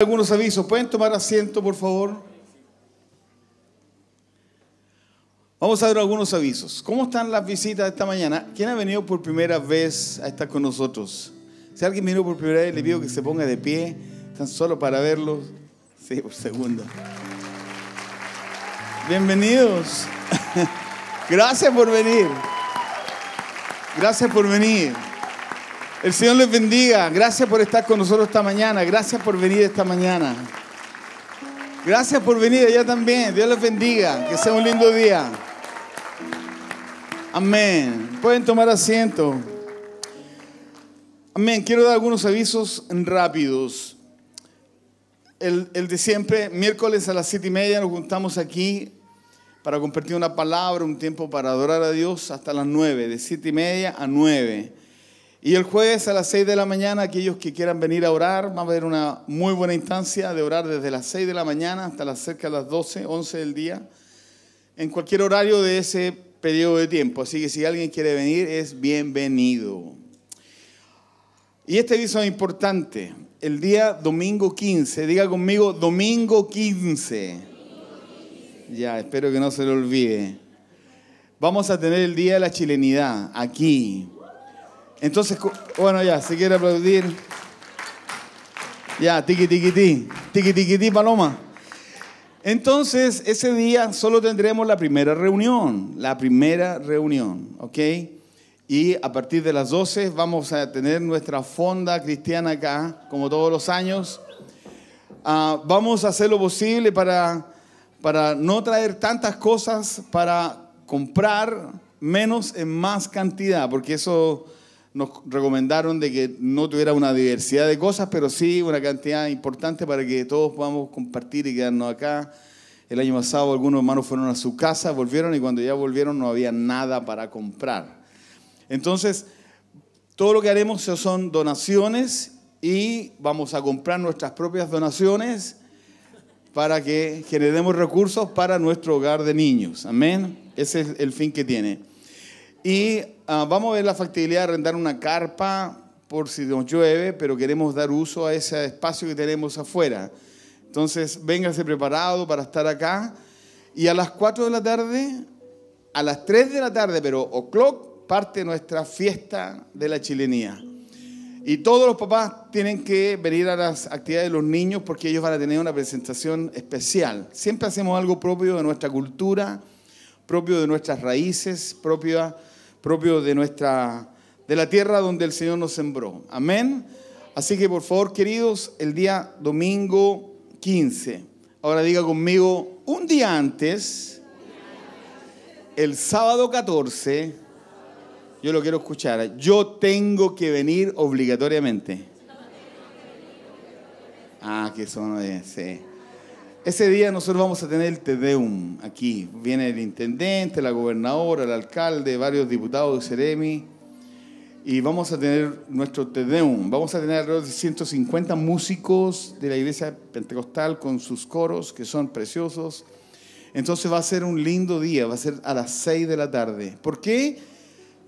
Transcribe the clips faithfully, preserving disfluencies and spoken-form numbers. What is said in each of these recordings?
Algunos avisos. ¿Pueden tomar asiento, por favor? Vamos a dar algunos avisos. ¿Cómo están las visitas esta mañana? ¿Quién ha venido por primera vez a estar con nosotros? Si alguien vino por primera vez, le pido que se ponga de pie, tan solo para verlos. Sí, por segunda. Bienvenidos. Gracias por venir. Gracias por venir. El Señor les bendiga. Gracias por estar con nosotros esta mañana. Gracias por venir esta mañana. Gracias por venir allá también. Dios les bendiga. Que sea un lindo día. Amén. Pueden tomar asiento. Amén. Quiero dar algunos avisos rápidos. El, el de siempre, miércoles a las siete y media nos juntamos aquí para compartir una palabra, un tiempo para adorar a Dios hasta las nueve, de siete y media a nueve. Y el jueves a las seis de la mañana, aquellos que quieran venir a orar, va a haber una muy buena instancia de orar desde las seis de la mañana hasta las cerca de las doce, once del día, en cualquier horario de ese periodo de tiempo. Así que si alguien quiere venir, es bienvenido. Y este aviso es importante. El día domingo quince, diga conmigo, domingo quince. Ya, espero que no se lo olvide. Vamos a tener el Día de la Chilenidad aquí. Entonces, bueno, ya, si quiere aplaudir. Ya, tiqui, tiqui, tiqui, tiqui, tiqui, tiqui, paloma. Entonces, ese día solo tendremos la primera reunión, la primera reunión, ¿ok? Y a partir de las doce vamos a tener nuestra fonda cristiana acá, como todos los años. Uh, vamos a hacer lo posible para, para no traer tantas cosas, para comprar menos en más cantidad, porque eso... Nos recomendaron de que no tuviera una diversidad de cosas, pero sí una cantidad importante para que todos podamos compartir y quedarnos acá. El año pasado algunos hermanos fueron a su casa, volvieron y cuando ya volvieron no había nada para comprar. Entonces, todo lo que haremos son donaciones y vamos a comprar nuestras propias donaciones para que generemos recursos para nuestro hogar de niños. Amén. Ese es el fin que tiene. Y uh, vamos a ver la factibilidad de arrendar una carpa por si nos llueve, pero queremos dar uso a ese espacio que tenemos afuera. Entonces, véngase preparado para estar acá. Y a las cuatro de la tarde, a las tres de la tarde, pero o'clock, parte nuestra fiesta de la chilenía. Y todos los papás tienen que venir a las actividades de los niños porque ellos van a tener una presentación especial. Siempre hacemos algo propio de nuestra cultura, propio de nuestras raíces, propio, propio de, nuestra, de la tierra donde el Señor nos sembró. Amén. Así que por favor, queridos, el día domingo quince. Ahora diga conmigo, un día antes, el sábado catorce, yo lo quiero escuchar, yo tengo que venir obligatoriamente. Ah, que eso no es, sí. Ese día nosotros vamos a tener el Te Deum aquí. Viene el intendente, la gobernadora, el alcalde, varios diputados de Ceremi. Y vamos a tener nuestro Te Deum. Vamos a tener alrededor de ciento cincuenta músicos de la iglesia pentecostal con sus coros que son preciosos. Entonces va a ser un lindo día, va a ser a las seis de la tarde. ¿Por qué?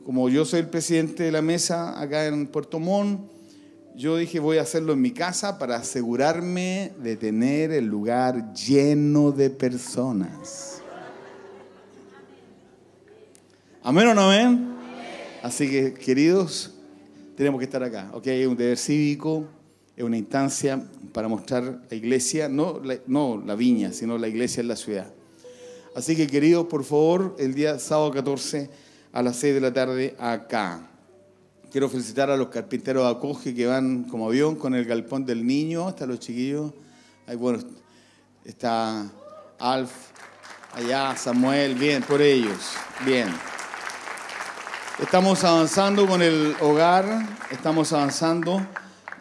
Como yo soy el presidente de la mesa acá en Puerto Montt, yo dije, voy a hacerlo en mi casa para asegurarme de tener el lugar lleno de personas. ¿Amén o no amén? Así que, queridos, tenemos que estar acá. Ok, es un deber cívico, es una instancia para mostrar la iglesia, no la, no la viña, sino la iglesia en la ciudad. Así que, queridos, por favor, el día sábado catorce a las seis de la tarde acá. Quiero felicitar a los carpinteros de Acoge que van como avión con el galpón del niño, hasta los chiquillos. Ahí, bueno, está Alf, allá Samuel, bien, por ellos, bien. Estamos avanzando con el hogar, estamos avanzando,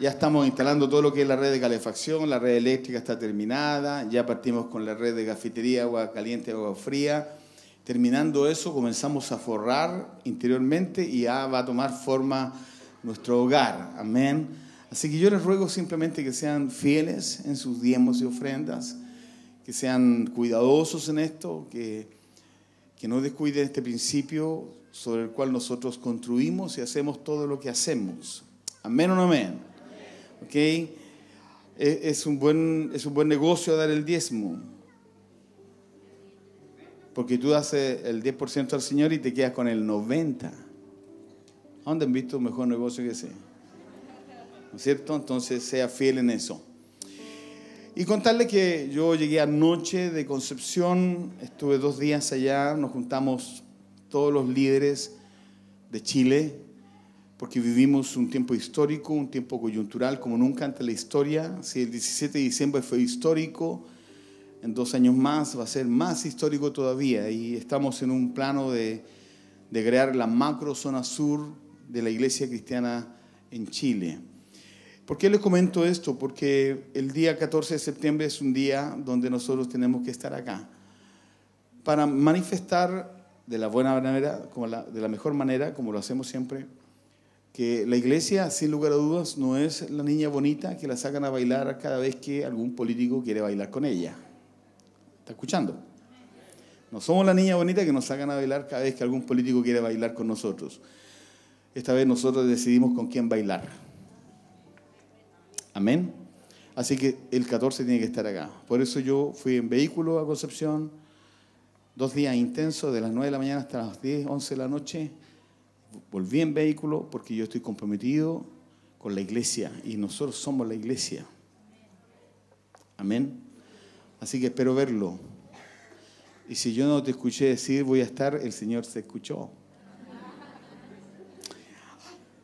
ya estamos instalando todo lo que es la red de calefacción, la red eléctrica está terminada, ya partimos con la red de cafetería, agua caliente, agua fría. Terminando eso, comenzamos a forrar interiormente y ya va a tomar forma nuestro hogar. Amén. Así que yo les ruego simplemente que sean fieles en sus diezmos y ofrendas, que sean cuidadosos en esto, que, que no descuiden este principio sobre el cual nosotros construimos y hacemos todo lo que hacemos. Amén o no amén. Amén. Okay. es un buen, es un buen negocio dar el diezmo. Porque tú das el diez por ciento al Señor y te quedas con el noventa por ciento. ¿A dónde han visto un mejor negocio que ese? ¿No es cierto? Entonces, sea fiel en eso. Y contarle que yo llegué anoche de Concepción, estuve dos días allá, nos juntamos todos los líderes de Chile, porque vivimos un tiempo histórico, un tiempo coyuntural, como nunca ante la historia. Si el diecisiete de diciembre fue histórico, en dos años más va a ser más histórico todavía. Y estamos en un plano de, de crear la macro zona sur de la iglesia cristiana en Chile. ¿Por qué les comento esto? Porque el día catorce de septiembre es un día donde nosotros tenemos que estar acá para manifestar de la buena manera, como la, de la mejor manera, como lo hacemos siempre, que la iglesia, sin lugar a dudas, no es la niña bonita que la sacan a bailar cada vez que algún político quiere bailar con ella. ¿Está escuchando? No somos la niña bonita que nos sacan a bailar cada vez que algún político quiere bailar con nosotros. Esta vez nosotros decidimos con quién bailar. Amén. Así que el catorce tiene que estar acá. Por eso yo fui en vehículo a Concepción, dos días intensos, de las nueve de la mañana hasta las diez, once de la noche. Volví en vehículo porque yo estoy comprometido con la iglesia y nosotros somos la iglesia. Amén. Así que espero verlo. Y si yo no te escuché decir voy a estar, el Señor se escuchó.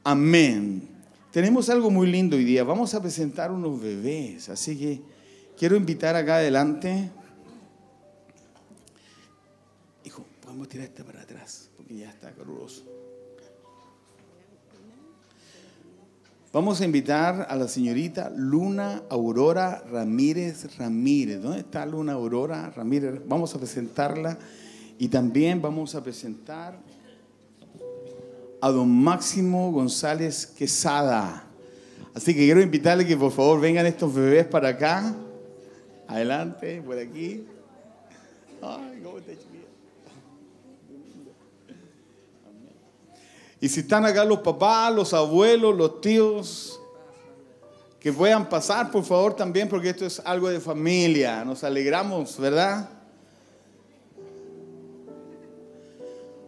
Amén. Tenemos algo muy lindo hoy día. Vamos a presentar unos bebés. Así que quiero invitar acá adelante. Hijo, podemos tirar esta para atrás, porque ya está caluroso. Vamos a invitar a la señorita Luna Aurora Ramírez Ramírez. ¿Dónde está Luna Aurora Ramírez? Vamos a presentarla. Y también vamos a presentar a don Máximo González Quesada. Así que quiero invitarle que por favor vengan estos bebés para acá. Adelante, por aquí. Ay, cómo está chiquilla. Y si están acá los papás, los abuelos, los tíos, que puedan pasar por favor también, porque esto es algo de familia. Nos alegramos, ¿verdad?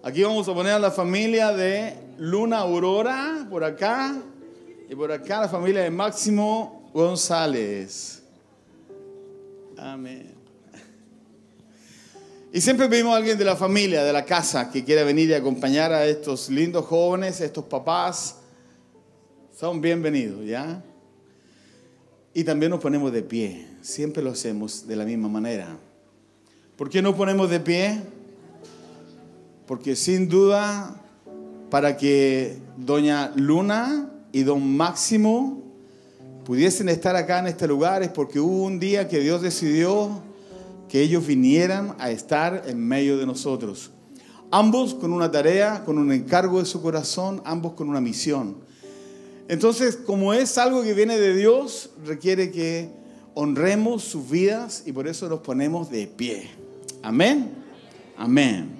Aquí vamos a poner a la familia de Luna Aurora, por acá, y por acá la familia de Máximo González. Amén. Y siempre pedimos a alguien de la familia, de la casa, que quiera venir y acompañar a estos lindos jóvenes, a estos papás. Son bienvenidos, ¿ya? Y también nos ponemos de pie. Siempre lo hacemos de la misma manera. ¿Por qué nos ponemos de pie? Porque sin duda, para que doña Luna y don Máximo pudiesen estar acá en este lugar, es porque hubo un día que Dios decidió que ellos vinieran a estar en medio de nosotros. Ambos con una tarea, con un encargo de su corazón, ambos con una misión. Entonces, como es algo que viene de Dios, requiere que honremos sus vidas y por eso los ponemos de pie. Amén. Amén.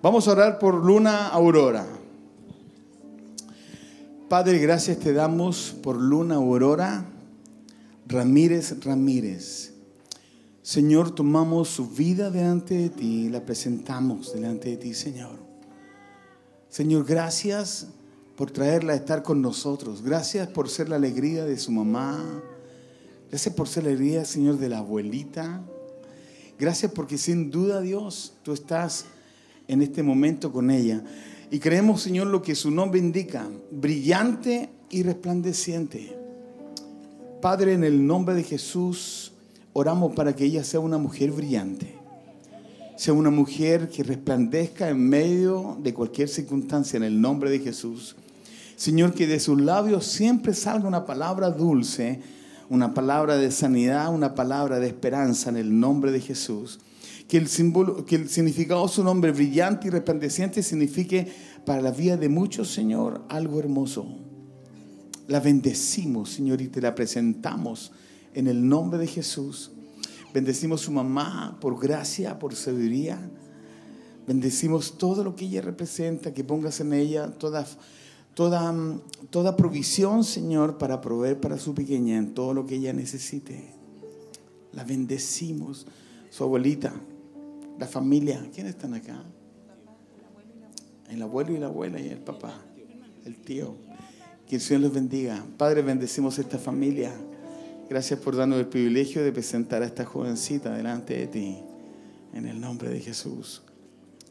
Vamos a orar por Luna Aurora. Padre, gracias te damos por Luna Aurora Ramírez Ramírez. Señor, tomamos su vida delante de ti, la presentamos delante de ti, Señor. Señor, gracias por traerla a estar con nosotros. Gracias por ser la alegría de su mamá. Gracias por ser la alegría, Señor, de la abuelita. Gracias porque sin duda, Dios, tú estás en este momento con ella. Y creemos, Señor, lo que su nombre indica, brillante y resplandeciente. Padre, en el nombre de Jesús, oramos para que ella sea una mujer brillante. Sea una mujer que resplandezca en medio de cualquier circunstancia, en el nombre de Jesús. Señor, que de sus labios siempre salga una palabra dulce, una palabra de sanidad, una palabra de esperanza, en el nombre de Jesús. Que el, símbolo, que el significado de su nombre, brillante y resplandeciente, signifique para la vida de muchos, Señor, algo hermoso. La bendecimos, Señor, y te la presentamos en el nombre de Jesús. Bendecimos a su mamá por gracia, por sabiduría. Bendecimos todo lo que ella representa, que pongas en ella toda, toda, toda provisión, Señor, para proveer para su pequeña en todo lo que ella necesite. La bendecimos, su abuelita, la familia. ¿Quiénes están acá? El abuelo y la abuela y el papá, el tío. Que el Señor los bendiga. Padre, bendecimos esta familia. Gracias por darnos el privilegio de presentar a esta jovencita delante de ti. En el nombre de Jesús.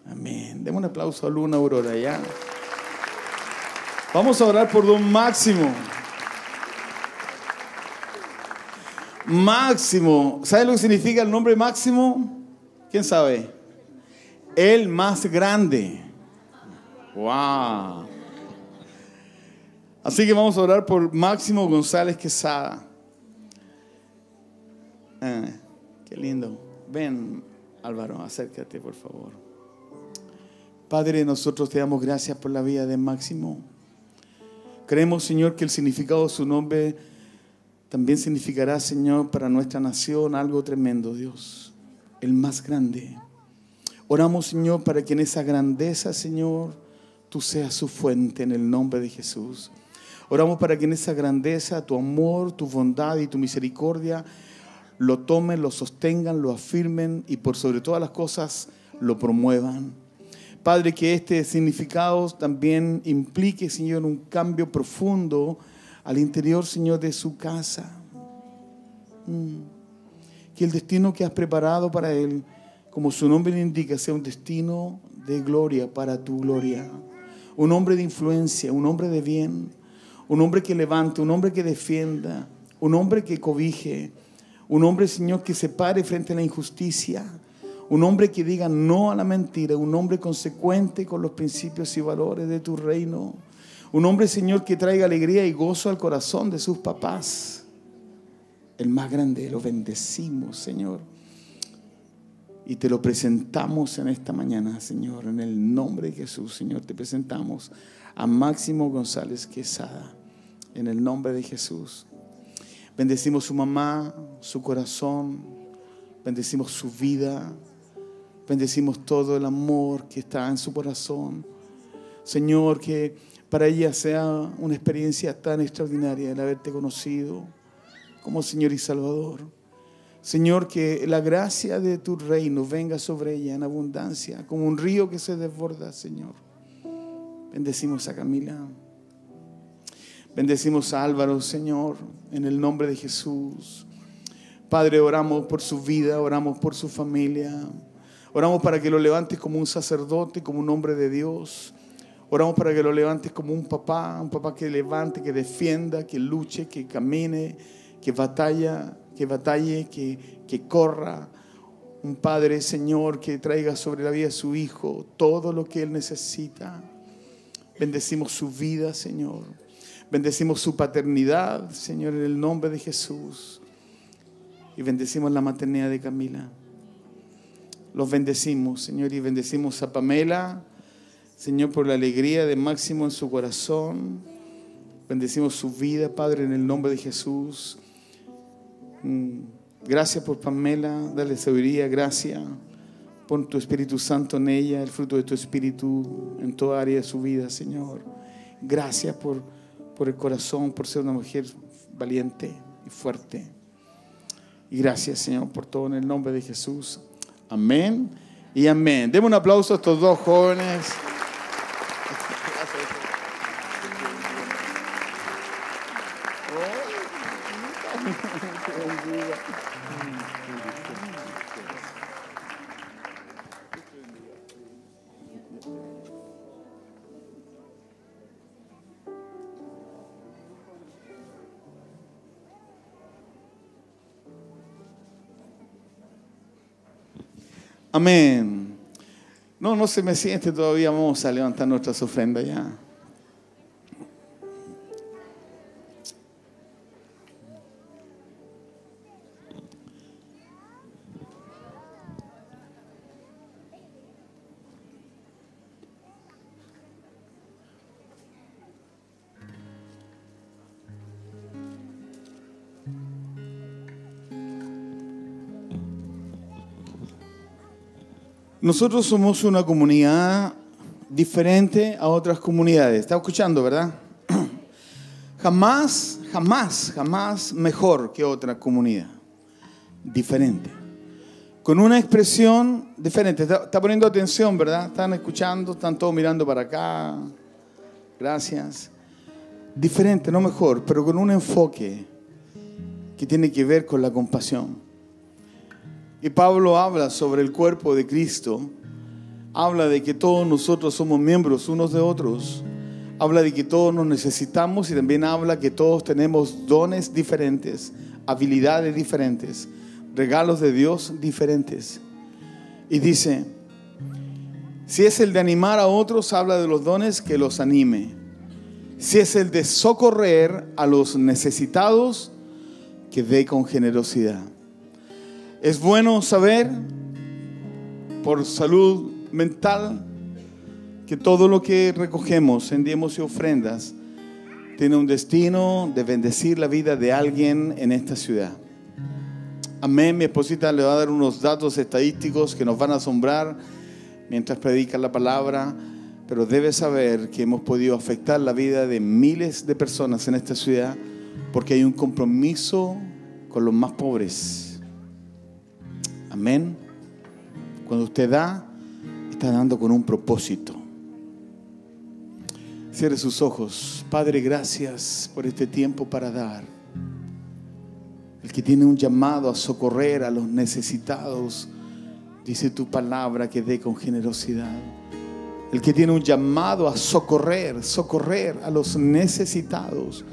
Amén. Demos un aplauso a Luna Aurora ya. Vamos a orar por don Máximo. Máximo. ¿Sabe lo que significa el nombre Máximo? ¿Quién sabe? El más grande. ¡Wow! Así que vamos a orar por Máximo González Quesada. Ah, qué lindo. Ven, Álvaro, acércate, por favor. Padre, nosotros te damos gracias por la vida de Máximo. Creemos, Señor, que el significado de su nombre también significará, Señor, para nuestra nación algo tremendo, Dios. El más grande. Oramos, Señor, para que en esa grandeza, Señor, tú seas su fuente en el nombre de Jesús. Oramos para que en esa grandeza, tu amor, tu bondad y tu misericordia lo tomen, lo sostengan, lo afirmen y por sobre todas las cosas lo promuevan. Padre, que este significado también implique, Señor, un cambio profundo al interior, Señor, de su casa. Que el destino que has preparado para él, como su nombre le indica, sea un destino de gloria para tu gloria. Un hombre de influencia, un hombre de bien, un hombre que levante, un hombre que defienda, un hombre que cobije, un hombre, Señor, que se pare frente a la injusticia, un hombre que diga no a la mentira, un hombre consecuente con los principios y valores de tu reino, un hombre, Señor, que traiga alegría y gozo al corazón de sus papás. El más grande, lo bendecimos, Señor, y te lo presentamos en esta mañana, Señor, en el nombre de Jesús, Señor, te presentamos a Máximo González Quesada, en el nombre de Jesús. Bendecimos su mamá, su corazón, bendecimos su vida, bendecimos todo el amor que está en su corazón. Señor, que para ella sea una experiencia tan extraordinaria el haberte conocido como Señor y Salvador. Señor, que la gracia de tu reino venga sobre ella en abundancia, como un río que se desborda, Señor. Bendecimos a Camila. Bendecimos a Álvaro, Señor, en el nombre de Jesús. Padre, oramos por su vida, oramos por su familia. Oramos para que lo levantes como un sacerdote, como un hombre de Dios. Oramos para que lo levantes como un papá, un papá que levante, que defienda, que luche, que camine, que batalla, que batalle, que, que corra. Un padre, Señor, que traiga sobre la vida de su hijo todo lo que él necesita. Bendecimos su vida, Señor. Bendecimos su paternidad, Señor, en el nombre de Jesús. Y bendecimos la maternidad de Camila. Los bendecimos, Señor, y bendecimos a Pamela, Señor, por la alegría de Máximo en su corazón. Bendecimos su vida, Padre, en el nombre de Jesús. Gracias por Pamela, dale sabiduría, gracias. Pon tu Espíritu Santo en ella, el fruto de tu Espíritu en toda área de su vida, Señor. Gracias por... por el corazón, por ser una mujer valiente y fuerte. Y gracias, Señor, por todo en el nombre de Jesús. Amén y amén. Demos un aplauso a estos dos jóvenes. Amén. No, no se me siente todavía. Vamos a levantar nuestras ofrendas ya. Nosotros somos una comunidad diferente a otras comunidades. ¿Está escuchando, verdad? Jamás, jamás, jamás mejor que otra comunidad. Diferente. Con una expresión diferente. Está, está poniendo atención, ¿verdad? Están escuchando, están todos mirando para acá. Gracias. Diferente, no mejor, pero con un enfoque que tiene que ver con la compasión. Y Pablo habla sobre el cuerpo de Cristo. Habla de que todos nosotros somos miembros unos de otros. Habla de que todos nos necesitamos y también habla que todos tenemos dones diferentes, habilidades diferentes, regalos de Dios diferentes. Y dice, si es el de animar a otros, habla de los dones que los anime. Si es el de socorrer a los necesitados, que dé con generosidad. Es bueno saber, por salud mental, que todo lo que recogemos en diezmos y ofrendas tiene un destino de bendecir la vida de alguien en esta ciudad. Amén. Mi esposita le va a dar unos datos estadísticos que nos van a asombrar mientras predica la palabra, pero debe saber que hemos podido afectar la vida de miles de personas en esta ciudad porque hay un compromiso con los más pobres. Amén. Cuando usted da, está dando con un propósito. Cierre sus ojos. Padre, gracias por este tiempo para dar. El que tiene un llamado a socorrer a los necesitados, dice tu palabra, que dé con generosidad. El que tiene un llamado a socorrer, socorrer a los necesitados,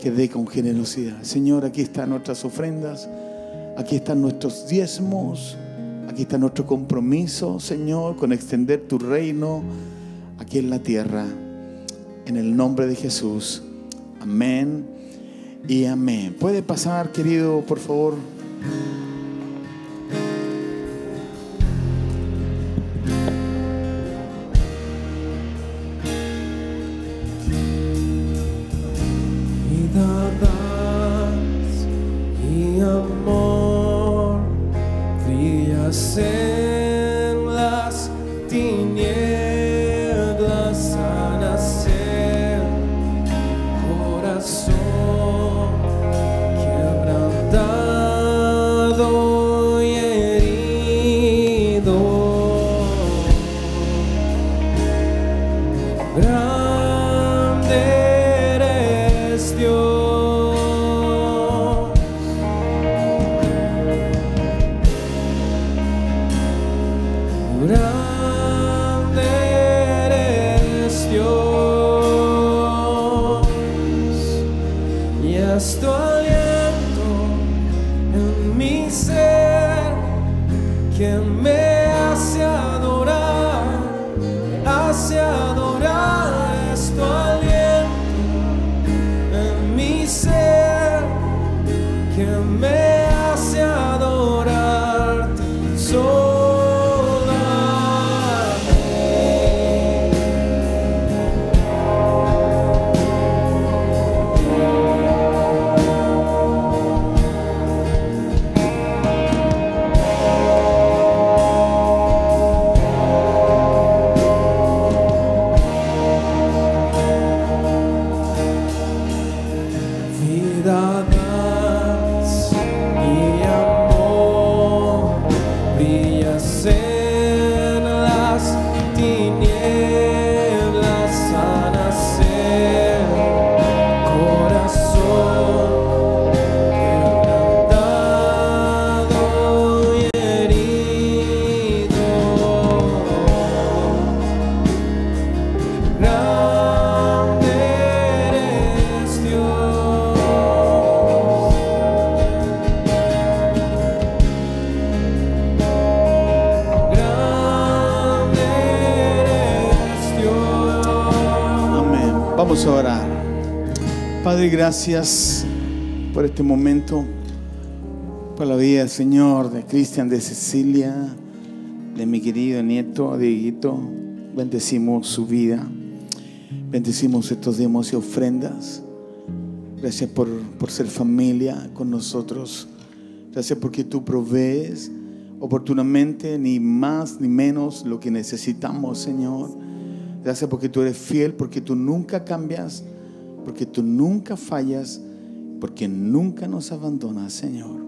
que dé con generosidad. Señor, aquí están nuestras ofrendas, aquí están nuestros diezmos, aquí está nuestro compromiso, Señor, con extender tu reino aquí en la tierra. En el nombre de Jesús. Amén y amén. ¿Puede pasar, querido, por favor? Y darás y amor brillas en las tinieblas. Gracias por este momento, por la vida, Señor, de Cristian, de Cecilia, de mi querido nieto, Dieguito. Bendecimos su vida, bendecimos estos diezmos y ofrendas. Gracias por, por ser familia con nosotros. Gracias porque tú provees oportunamente, ni más ni menos, lo que necesitamos, Señor. Gracias porque tú eres fiel, porque tú nunca cambias, porque tú nunca fallas, porque nunca nos abandonas, Señor.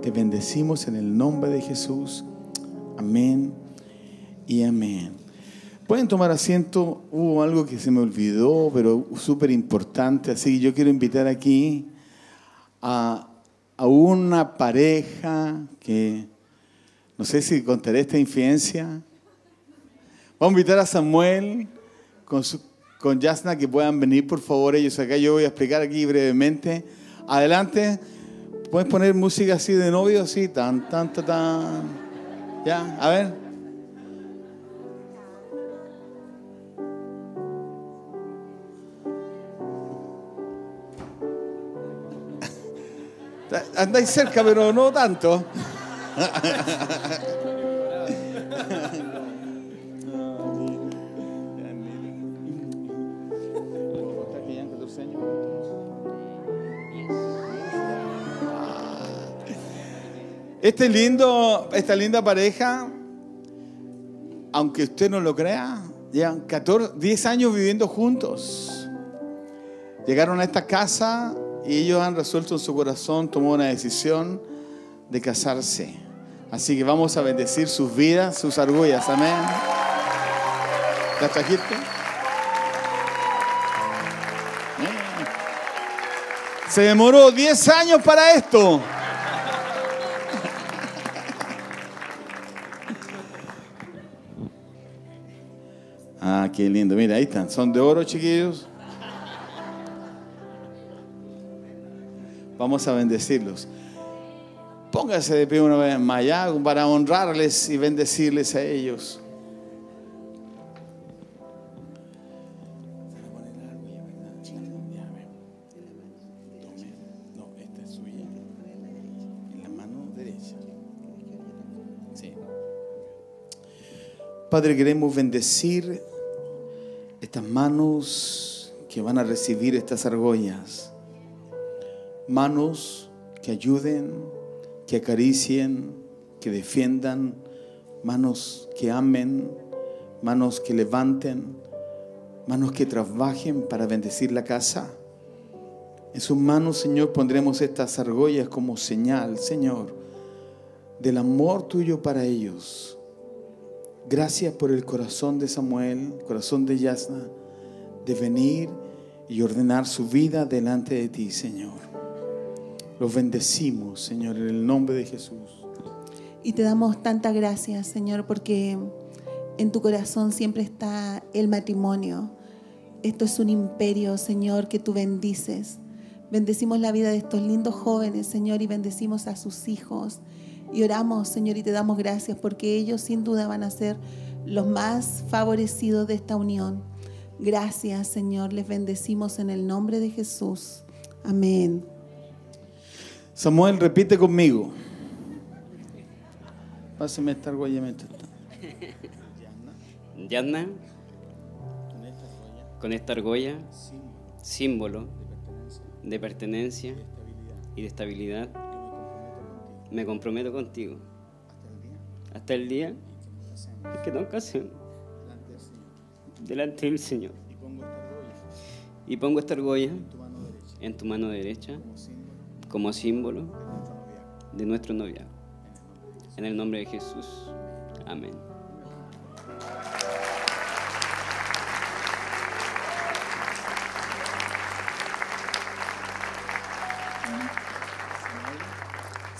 Te bendecimos en el nombre de Jesús. Amén y amén. Pueden tomar asiento. Hubo algo que se me olvidó, pero súper importante. Así que yo quiero invitar aquí a, a una pareja que, no sé si contaré esta infidencia. Vamos a invitar a Samuel con, su, con Jasna, que puedan venir, por favor, ellos acá. Yo voy a explicar aquí brevemente. Adelante. ¿Puedes poner música así de novio? Así, tan, tan, tan, tan. Ya, a ver. Andáis cerca, pero no tanto. Este lindo, esta linda pareja, aunque usted no lo crea, llevan catorce, diez años viviendo juntos. Llegaron a esta casa y ellos han resuelto en su corazón, tomó una decisión de casarse. Así que vamos a bendecir sus vidas, sus argollas. Amén. ¿Las trajiste? Se demoró diez años para esto. Ah, qué lindo. Mira, ahí están. Son de oro, chiquillos. Vamos a bendecirlos. Póngase de pie una vez más ya para honrarles y bendecirles a ellos. Padre, queremos bendecir estas manos que van a recibir estas argollas. Manos que ayuden, que acaricien, que defiendan. Manos que amen, manos que levanten, manos que trabajen para bendecir la casa. En sus manos, Señor, pondremos estas argollas como señal, Señor, del amor tuyo para ellos. Gracias por el corazón de Samuel, corazón de Jasna, de venir y ordenar su vida delante de ti, Señor. Los bendecimos, Señor, en el nombre de Jesús. Y te damos tantas gracias, Señor, porque en tu corazón siempre está el matrimonio. Esto es un imperio, Señor, que tú bendices. Bendecimos la vida de estos lindos jóvenes, Señor, y bendecimos a sus hijos. Y oramos, Señor, y te damos gracias porque ellos sin duda van a ser los más favorecidos de esta unión. Gracias, Señor. Les bendecimos en el nombre de Jesús. Amén. Samuel, repite conmigo. Pásame esta argollamiento. Jasna, con esta argolla, símbolo de pertenencia y de estabilidad, me comprometo contigo hasta el día que nos casemos delante del Señor. Y pongo esta argolla en tu mano derecha como símbolo de nuestro noviazgo. En el nombre de Jesús. Amén.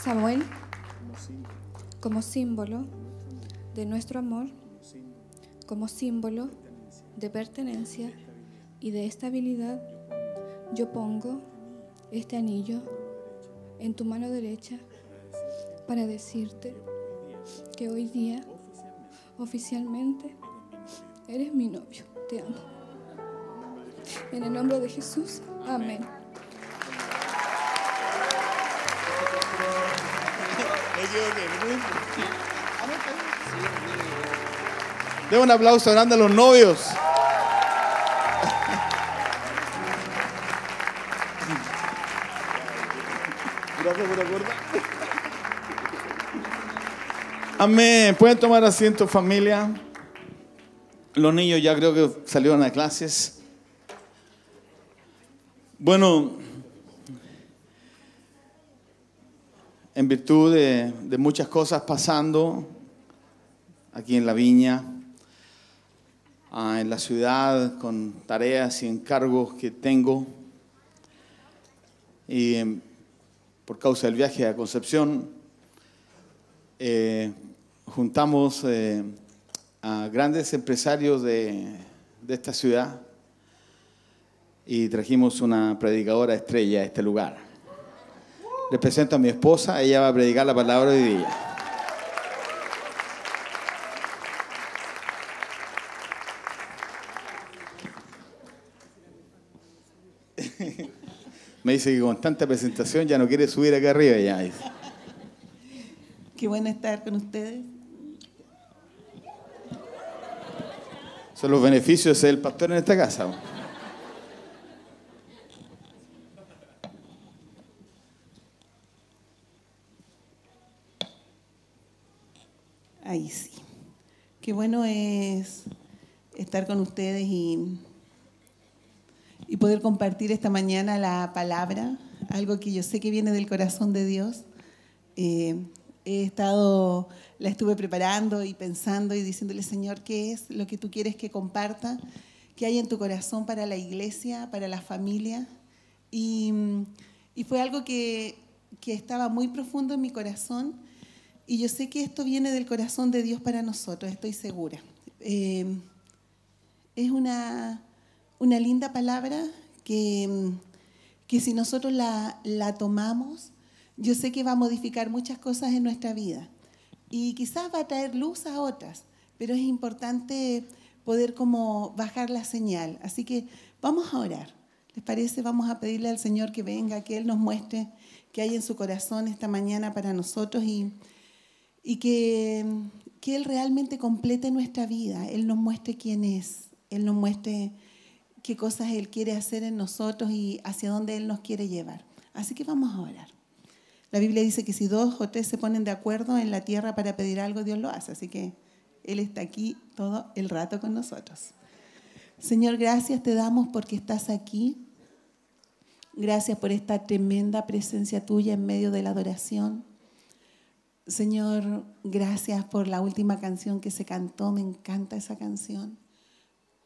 Samuel, como símbolo de nuestro amor, como símbolo de pertenencia y de estabilidad, yo pongo este anillo en tu mano derecha para decirte que hoy día, oficialmente, eres mi novio. Te amo. En el nombre de Jesús, amén. De un aplauso grande a los novios. Gracias por acordar. Amén. Pueden tomar asiento, familia. Los niños ya creo que salieron a clases. Bueno, en virtud de, de muchas cosas pasando aquí en la viña, en la ciudad, con tareas y encargos que tengo, y por causa del viaje a Concepción, eh, juntamos eh, a grandes empresarios de, de esta ciudad y trajimos una predicadora estrella a este lugar. Les presento a mi esposa, ella va a predicar la palabra de Dios. Me dice que con tanta presentación ya no quiere subir acá arriba. Ya. Qué bueno estar con ustedes. Son los beneficios de ser el pastor en esta casa. Ahí sí. Qué bueno es estar con ustedes y... y poder compartir esta mañana la palabra, algo que yo sé que viene del corazón de Dios. Eh, he estado, la estuve preparando y pensando y diciéndole, Señor, ¿qué es lo que tú quieres que comparta? ¿Qué hay en tu corazón para la iglesia, para la familia? Y, y fue algo que, que estaba muy profundo en mi corazón y yo sé que esto viene del corazón de Dios para nosotros, estoy segura. Eh, es una... Una linda palabra que, que si nosotros la, la tomamos, yo sé que va a modificar muchas cosas en nuestra vida y quizás va a traer luz a otras, pero es importante poder como bajar la señal. Así que vamos a orar. ¿Les parece? Vamos a pedirle al Señor que venga, que Él nos muestre qué hay en su corazón esta mañana para nosotros y, y que, que Él realmente complete nuestra vida. Él nos muestre quién es, Él nos muestre qué cosas Él quiere hacer en nosotros y hacia dónde Él nos quiere llevar. Así que vamos a orar. La Biblia dice que si dos o tres se ponen de acuerdo en la tierra para pedir algo, Dios lo hace. Así que Él está aquí todo el rato con nosotros. Señor, gracias te damos porque estás aquí. Gracias por esta tremenda presencia tuya en medio de la adoración. Señor, gracias por la última canción que se cantó. Me encanta esa canción.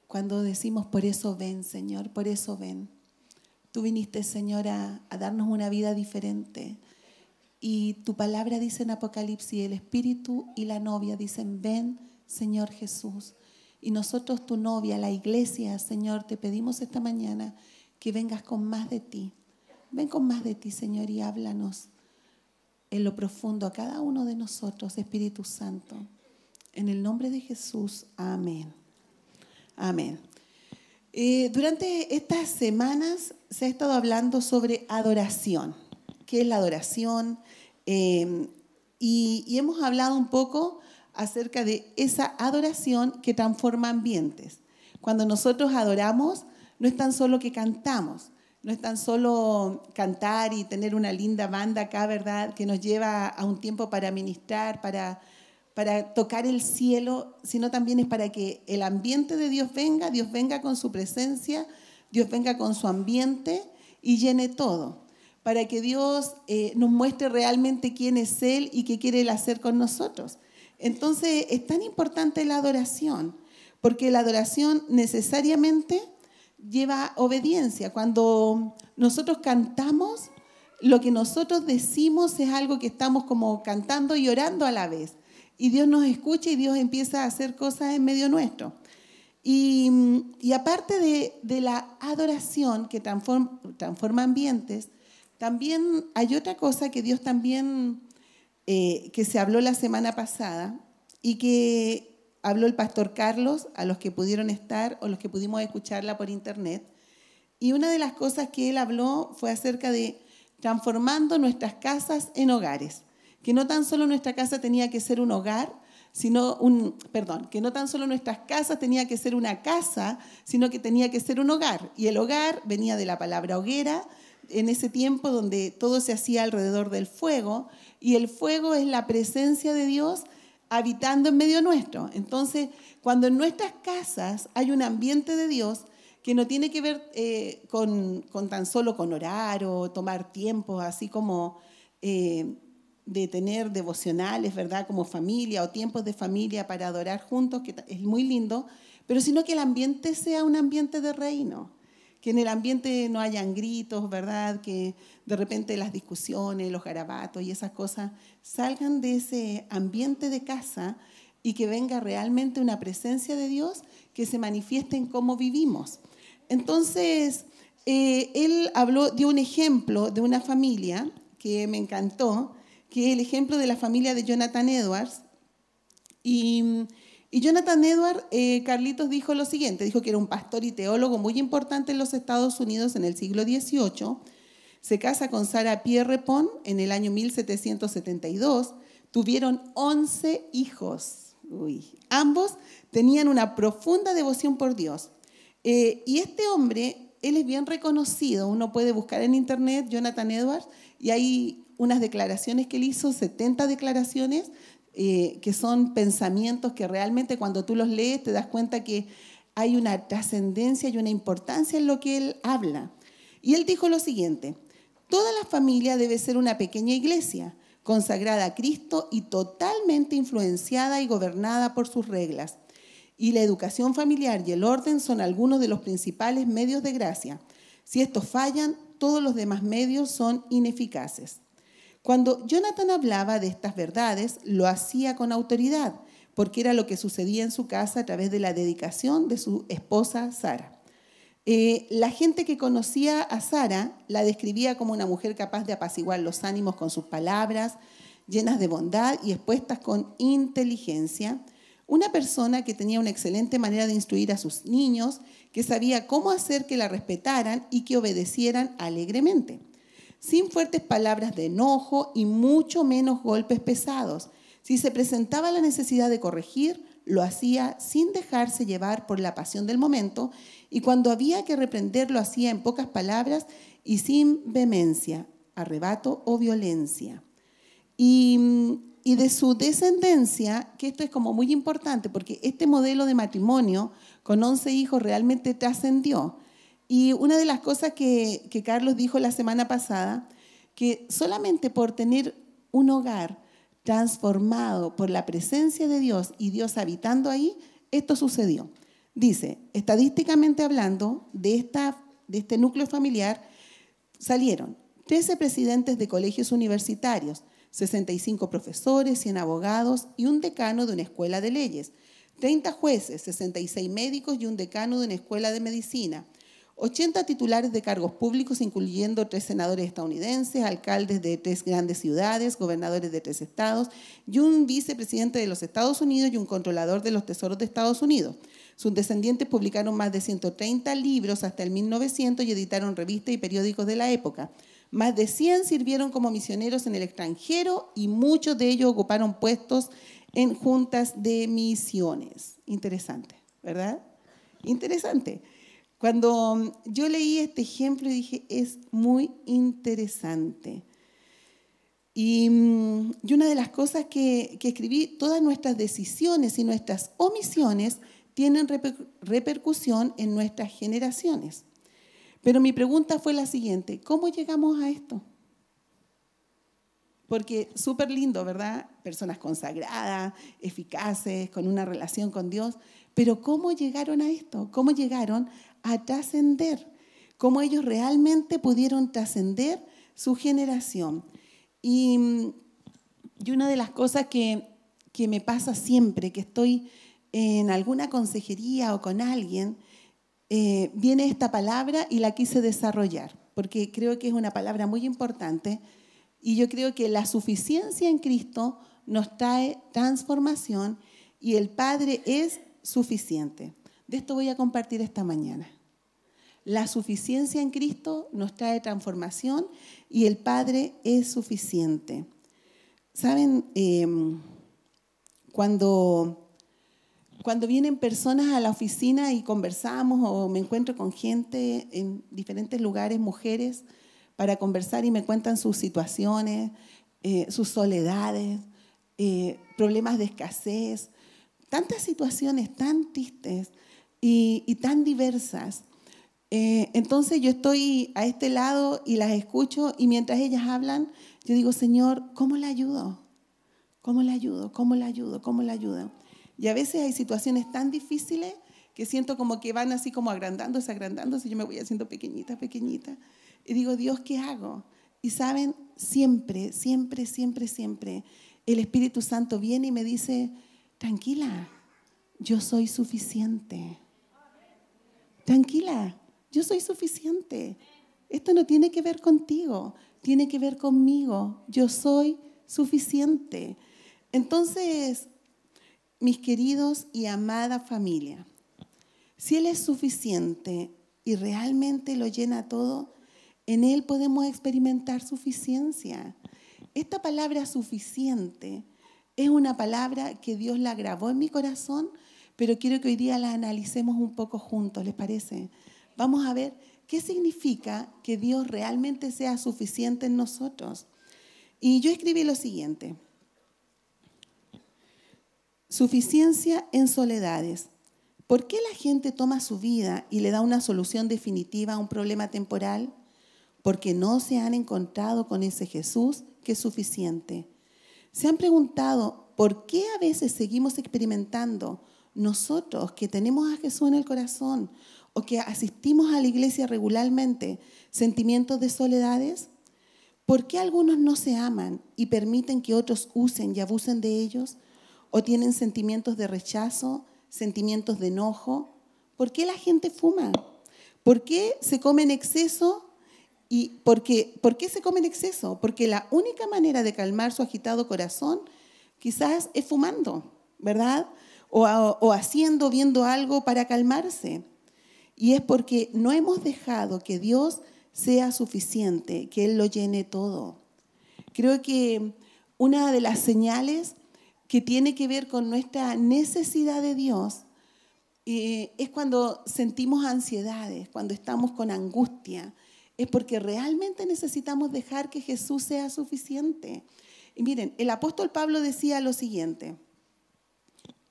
Cuando decimos, por eso ven, Señor, por eso ven. Tú viniste, Señor, a, a darnos una vida diferente. Y tu palabra dice en Apocalipsis, el Espíritu y la novia dicen, ven, Señor Jesús. Y nosotros, tu novia, la iglesia, Señor, te pedimos esta mañana que vengas con más de ti. Ven con más de ti, Señor, y háblanos en lo profundo a cada uno de nosotros, Espíritu Santo. En el nombre de Jesús, amén. Amén. Eh, durante estas semanas se ha estado hablando sobre adoración. ¿Qué es la adoración? Eh, y, y hemos hablado un poco acerca de esa adoración que transforma ambientes. Cuando nosotros adoramos, no es tan solo que cantamos, no es tan solo cantar y tener una linda banda acá, ¿verdad?, que nos lleva a un tiempo para ministrar, para... para tocar el cielo, sino también es para que el ambiente de Dios venga, Dios venga con su presencia, Dios venga con su ambiente y llene todo, para que Dios eh, nos muestre realmente quién es Él y qué quiere Él hacer con nosotros. Entonces, es tan importante la adoración, porque la adoración necesariamente lleva obediencia. Cuando nosotros cantamos, lo que nosotros decimos es algo que estamos como cantando y orando a la vez. Y Dios nos escucha y Dios empieza a hacer cosas en medio nuestro. Y, y aparte de, de la adoración que transforma, transforma ambientes, también hay otra cosa que Dios también, eh, que se habló la semana pasada y que habló el pastor Carlos a los que pudieron estar o los que pudimos escucharla por internet. Y una de las cosas que él habló fue acerca de transformando nuestras casas en hogares. Que no tan solo nuestra casa tenía que ser un hogar, sino un, perdón, que no tan solo nuestras casas tenía que ser una casa, sino que tenía que ser un hogar. Y el hogar venía de la palabra hoguera, en ese tiempo donde todo se hacía alrededor del fuego, y el fuego es la presencia de Dios habitando en medio nuestro. Entonces, cuando en nuestras casas hay un ambiente de Dios que no tiene que ver eh, con, con tan solo con orar o tomar tiempo, así como eh, de tener devocionales, ¿verdad?, como familia o tiempos de familia para adorar juntos, que es muy lindo, pero sino que el ambiente sea un ambiente de reino, que en el ambiente no hayan gritos, ¿verdad?, que de repente las discusiones, los garabatos y esas cosas salgan de ese ambiente de casa y que venga realmente una presencia de Dios que se manifieste en cómo vivimos. Entonces, eh, él habló, dio un ejemplo de una familia que me encantó, que es el ejemplo de la familia de Jonathan Edwards. Y, y Jonathan Edwards, eh, Carlitos dijo lo siguiente, dijo que era un pastor y teólogo muy importante en los Estados Unidos en el siglo dieciocho. Se casa con Sarah Pierrepont en el año mil setecientos setenta y dos. Tuvieron once hijos. Uy. Ambos tenían una profunda devoción por Dios. Eh, y este hombre, él es bien reconocido. Uno puede buscar en internet Jonathan Edwards y ahí unas declaraciones que él hizo, setenta declaraciones, eh, que son pensamientos que realmente cuando tú los lees te das cuenta que hay una trascendencia y una importancia en lo que él habla. Y él dijo lo siguiente: toda la familia debe ser una pequeña iglesia, consagrada a Cristo y totalmente influenciada y gobernada por sus reglas. Y la educación familiar y el orden son algunos de los principales medios de gracia. Si estos fallan, todos los demás medios son ineficaces. Cuando Jonathan hablaba de estas verdades, lo hacía con autoridad, porque era lo que sucedía en su casa a través de la dedicación de su esposa Sarah. Eh, la gente que conocía a Sarah la describía como una mujer capaz de apaciguar los ánimos con sus palabras, llenas de bondad y expuestas con inteligencia. Una persona que tenía una excelente manera de instruir a sus niños, que sabía cómo hacer que la respetaran y que obedecieran alegremente, sin fuertes palabras de enojo y mucho menos golpes pesados. Si se presentaba la necesidad de corregir, lo hacía sin dejarse llevar por la pasión del momento, y cuando había que reprender, lo hacía en pocas palabras y sin vehemencia, arrebato o violencia. Y, y de su descendencia, que esto es como muy importante, porque este modelo de matrimonio con once hijos realmente trascendió. Y una de las cosas que, que Carlos dijo la semana pasada, que solamente por tener un hogar transformado por la presencia de Dios y Dios habitando ahí, esto sucedió. Dice, estadísticamente hablando, de, esta, de este núcleo familiar salieron trece presidentes de colegios universitarios, sesenta y cinco profesores, cien abogados y un decano de una escuela de leyes, treinta jueces, sesenta y seis médicos y un decano de una escuela de medicina, ochenta titulares de cargos públicos, incluyendo tres senadores estadounidenses, alcaldes de tres grandes ciudades, gobernadores de tres estados, y un vicepresidente de los Estados Unidos y un controlador de los tesoros de Estados Unidos. Sus descendientes publicaron más de ciento treinta libros hasta el mil novecientos y editaron revistas y periódicos de la época. Más de cien sirvieron como misioneros en el extranjero y muchos de ellos ocuparon puestos en juntas de misiones. Interesante, ¿verdad? Interesante. Cuando yo leí este ejemplo dije, es muy interesante. Y, y una de las cosas que, que escribí, todas nuestras decisiones y nuestras omisiones tienen reper, repercusión en nuestras generaciones. Pero mi pregunta fue la siguiente, ¿cómo llegamos a esto? Porque súper lindo, ¿verdad? Personas consagradas, eficaces, con una relación con Dios. Pero ¿cómo llegaron a esto? ¿Cómo llegaron a trascender? ¿Cómo ellos realmente pudieron trascender su generación? Y, y una de las cosas que, que me pasa siempre, que estoy en alguna consejería o con alguien, eh, viene esta palabra y la quise desarrollar, porque creo que es una palabra muy importante. Y yo creo que la suficiencia en Cristo nos trae transformación y el Padre es suficiente. De esto voy a compartir esta mañana. La suficiencia en Cristo nos trae transformación y el Padre es suficiente. ¿Saben? Eh, cuando, cuando vienen personas a la oficina y conversamos o me encuentro con gente en diferentes lugares, mujeres, para conversar y me cuentan sus situaciones, eh, sus soledades, eh, problemas de escasez, tantas situaciones tan tristes y, y tan diversas. Eh, entonces yo estoy a este lado y las escucho y mientras ellas hablan, yo digo, Señor, ¿cómo la ayudo? ¿Cómo la ayudo? ¿Cómo la ayudo? ¿Cómo la ayudo? Y a veces hay situaciones tan difíciles que siento como que van así como agrandándose, agrandándose, yo me voy haciendo pequeñita, pequeñita. Y digo, Dios, ¿qué hago? Y saben, siempre, siempre, siempre, siempre, el Espíritu Santo viene y me dice, tranquila, yo soy suficiente. Tranquila, yo soy suficiente. Esto no tiene que ver contigo, tiene que ver conmigo. Yo soy suficiente. Entonces, mis queridos y amada familia, si Él es suficiente y realmente lo llena todo, en Él podemos experimentar suficiencia. Esta palabra suficiente es una palabra que Dios la grabó en mi corazón, pero quiero que hoy día la analicemos un poco juntos, ¿les parece? Vamos a ver qué significa que Dios realmente sea suficiente en nosotros. Y yo escribí lo siguiente. Suficiencia en soledades. ¿Por qué la gente toma su vida y le da una solución definitiva a un problema temporal? Porque no se han encontrado con ese Jesús que es suficiente. Se han preguntado, ¿por qué a veces seguimos experimentando nosotros que tenemos a Jesús en el corazón o que asistimos a la iglesia regularmente sentimientos de soledades? ¿Por qué algunos no se aman y permiten que otros usen y abusen de ellos? ¿O tienen sentimientos de rechazo? ¿Sentimientos de enojo? ¿Por qué la gente fuma? ¿Por qué se come en exceso? ¿Y por qué, por qué se come en exceso? Porque la única manera de calmar su agitado corazón quizás es fumando, ¿verdad? O, o haciendo, viendo algo para calmarse. Y es porque no hemos dejado que Dios sea suficiente, que Él lo llene todo. Creo que una de las señales que tiene que ver con nuestra necesidad de Dios, eh, es cuando sentimos ansiedades, cuando estamos con angustia, es porque realmente necesitamos dejar que Jesús sea suficiente. Y miren, el apóstol Pablo decía lo siguiente,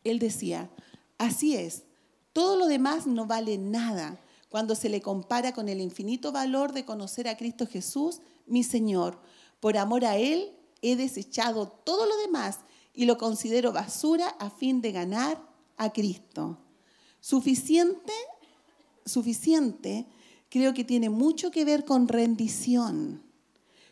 él decía, así es, todo lo demás no vale nada cuando se le compara con el infinito valor de conocer a Cristo Jesús, mi Señor. Por amor a Él he desechado todo lo demás y lo considero basura a fin de ganar a Cristo. Suficiente, suficiente, creo que tiene mucho que ver con rendición.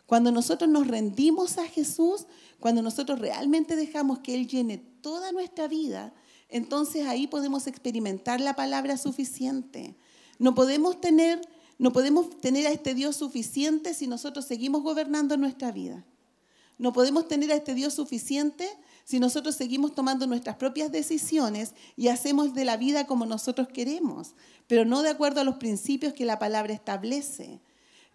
Cuando nosotros nos rendimos a Jesús, cuando nosotros realmente dejamos que Él llene toda nuestra vida, entonces ahí podemos experimentar la palabra suficiente. No podemos tener, no podemos tener a este Dios suficiente si nosotros seguimos gobernando nuestra vida. No podemos tener a este Dios suficiente si nosotros seguimos tomando nuestras propias decisiones y hacemos de la vida como nosotros queremos, pero no de acuerdo a los principios que la palabra establece.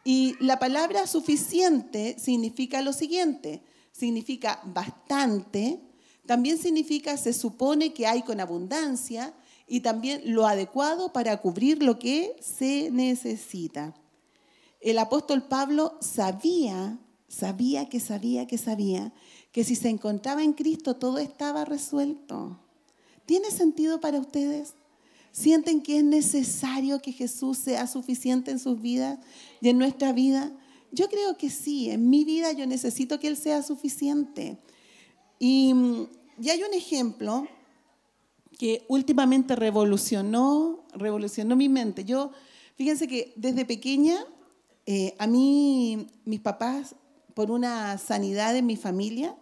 Y la palabra suficiente significa lo siguiente, significa bastante, también significa se supone que hay con abundancia y también lo adecuado para cubrir lo que se necesita. El apóstol Pablo sabía Sabía que sabía que sabía que si se encontraba en Cristo todo estaba resuelto. ¿Tiene sentido para ustedes? ¿Sienten que es necesario que Jesús sea suficiente en sus vidas y en nuestra vida? Yo creo que sí, en mi vida yo necesito que Él sea suficiente. Y, y hay un ejemplo que últimamente revolucionó, revolucionó mi mente. Yo, fíjense que desde pequeña eh, a mí, mis papás, por una sanidad en mi familia,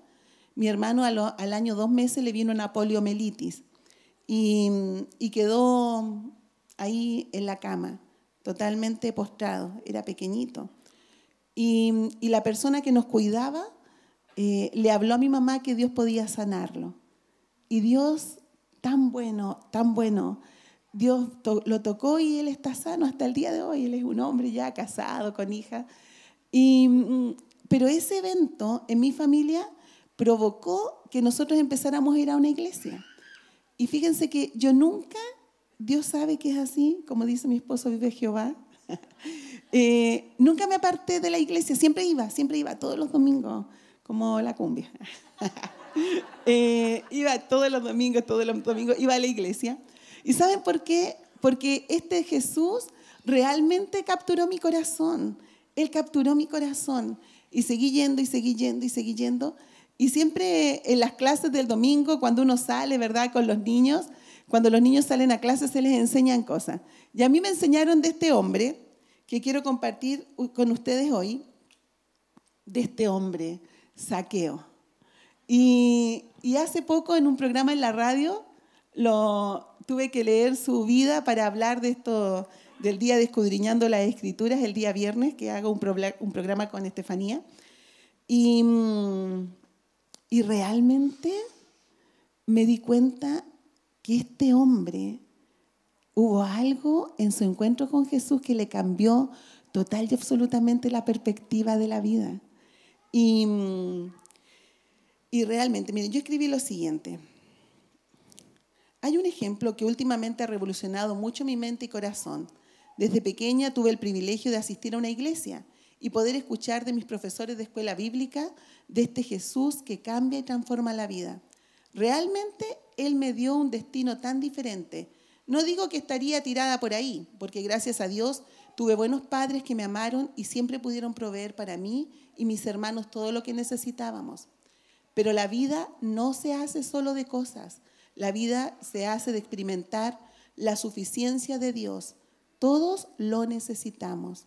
mi hermano al, al año dos meses le vino una poliomielitis y, y quedó ahí en la cama, totalmente postrado, era pequeñito. Y, y la persona que nos cuidaba eh, le habló a mi mamá que Dios podía sanarlo. Y Dios, tan bueno, tan bueno, Dios to- lo tocó y él está sano hasta el día de hoy. Él es un hombre ya casado, con hija. Y... Pero ese evento en mi familia provocó que nosotros empezáramos a ir a una iglesia. Y fíjense que yo nunca, Dios sabe que es así, como dice mi esposo, vive Jehová. eh, nunca me aparté de la iglesia, siempre iba, siempre iba, todos los domingos, como la cumbia. Eh, iba todos los domingos, todos los domingos, iba a la iglesia. ¿Y saben por qué? Porque este Jesús realmente capturó mi corazón. Él capturó mi corazón. Y seguí yendo, y seguí yendo, y seguí yendo. Y siempre en las clases del domingo, cuando uno sale, ¿verdad?, con los niños, cuando los niños salen a clases se les enseñan cosas. Y a mí me enseñaron de este hombre, que quiero compartir con ustedes hoy, de este hombre, Zaqueo. Y, y hace poco en un programa en la radio, lo, tuve que leer su vida para hablar de esto, del día de Escudriñando las Escrituras, el día viernes, que hago un, pro, un programa con Estefanía. Y, y realmente me di cuenta que este hombre hubo algo en su encuentro con Jesús que le cambió total y absolutamente la perspectiva de la vida. Y, y realmente, miren, yo escribí lo siguiente. Hay un ejemplo que últimamente ha revolucionado mucho mi mente y corazón. Desde pequeña tuve el privilegio de asistir a una iglesia y poder escuchar de mis profesores de escuela bíblica de este Jesús que cambia y transforma la vida. Realmente, Él me dio un destino tan diferente. No digo que estaría tirada por ahí, porque gracias a Dios tuve buenos padres que me amaron y siempre pudieron proveer para mí y mis hermanos todo lo que necesitábamos. Pero la vida no se hace solo de cosas, la vida se hace de experimentar la suficiencia de Dios. Todos lo necesitamos.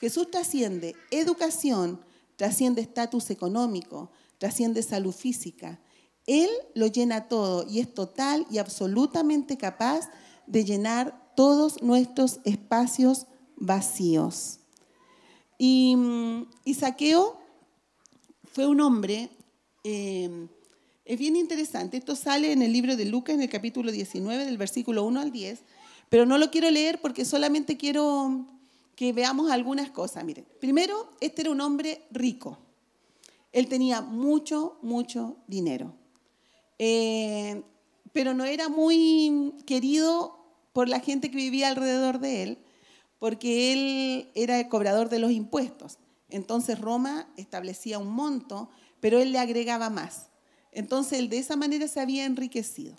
Jesús trasciende educación, trasciende estatus económico, trasciende salud física. Él lo llena todo y es total y absolutamente capaz de llenar todos nuestros espacios vacíos. Y, y Zaqueo fue un hombre, eh, es bien interesante, esto sale en el libro de Lucas, en el capítulo diecinueve, del versículo uno al diez, pero no lo quiero leer porque solamente quiero que veamos algunas cosas. Miren, primero, este era un hombre rico. Él tenía mucho, mucho dinero. Eh, pero no era muy querido por la gente que vivía alrededor de él, porque él era el cobrador de los impuestos. Entonces Roma establecía un monto, pero él le agregaba más. Entonces él de esa manera se había enriquecido.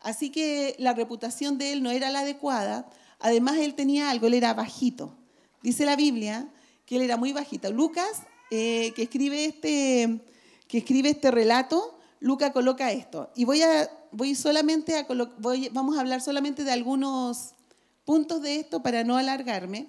Así que la reputación de él no era la adecuada. Además él tenía algo, él era bajito. Dice la Biblia que él era muy bajito. Lucas, eh, que escribe este, que escribe este relato, Luca coloca esto, y voy a, voy solamente a voy, vamos a hablar solamente de algunos puntos de esto para no alargarme.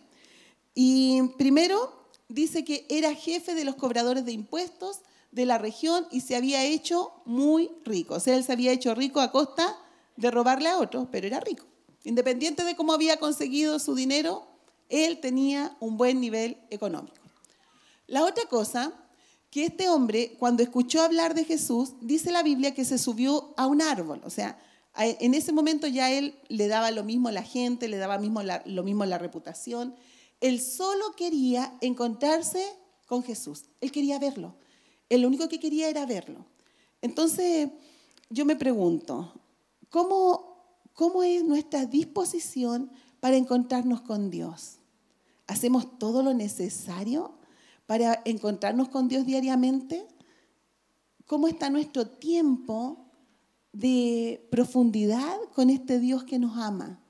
Y primero dice que era jefe de los cobradores de impuestos de la región y se había hecho muy rico. O sea, él se había hecho rico a costa de robarle a otros, pero era rico. Independiente de cómo había conseguido su dinero, él tenía un buen nivel económico. La otra cosa, que este hombre, cuando escuchó hablar de Jesús, dice la Biblia que se subió a un árbol. O sea, en ese momento ya él le daba lo mismo a la gente, le daba mismo la, lo mismo la reputación. Él solo quería encontrarse con Jesús. Él quería verlo. Él lo único que quería era verlo. Entonces, yo me pregunto, ¿cómo, cómo es nuestra disposición para encontrarnos con Dios? ¿Hacemos todo lo necesario para encontrarnos con Dios diariamente? ¿Cómo está nuestro tiempo de profundidad con este Dios que nos ama?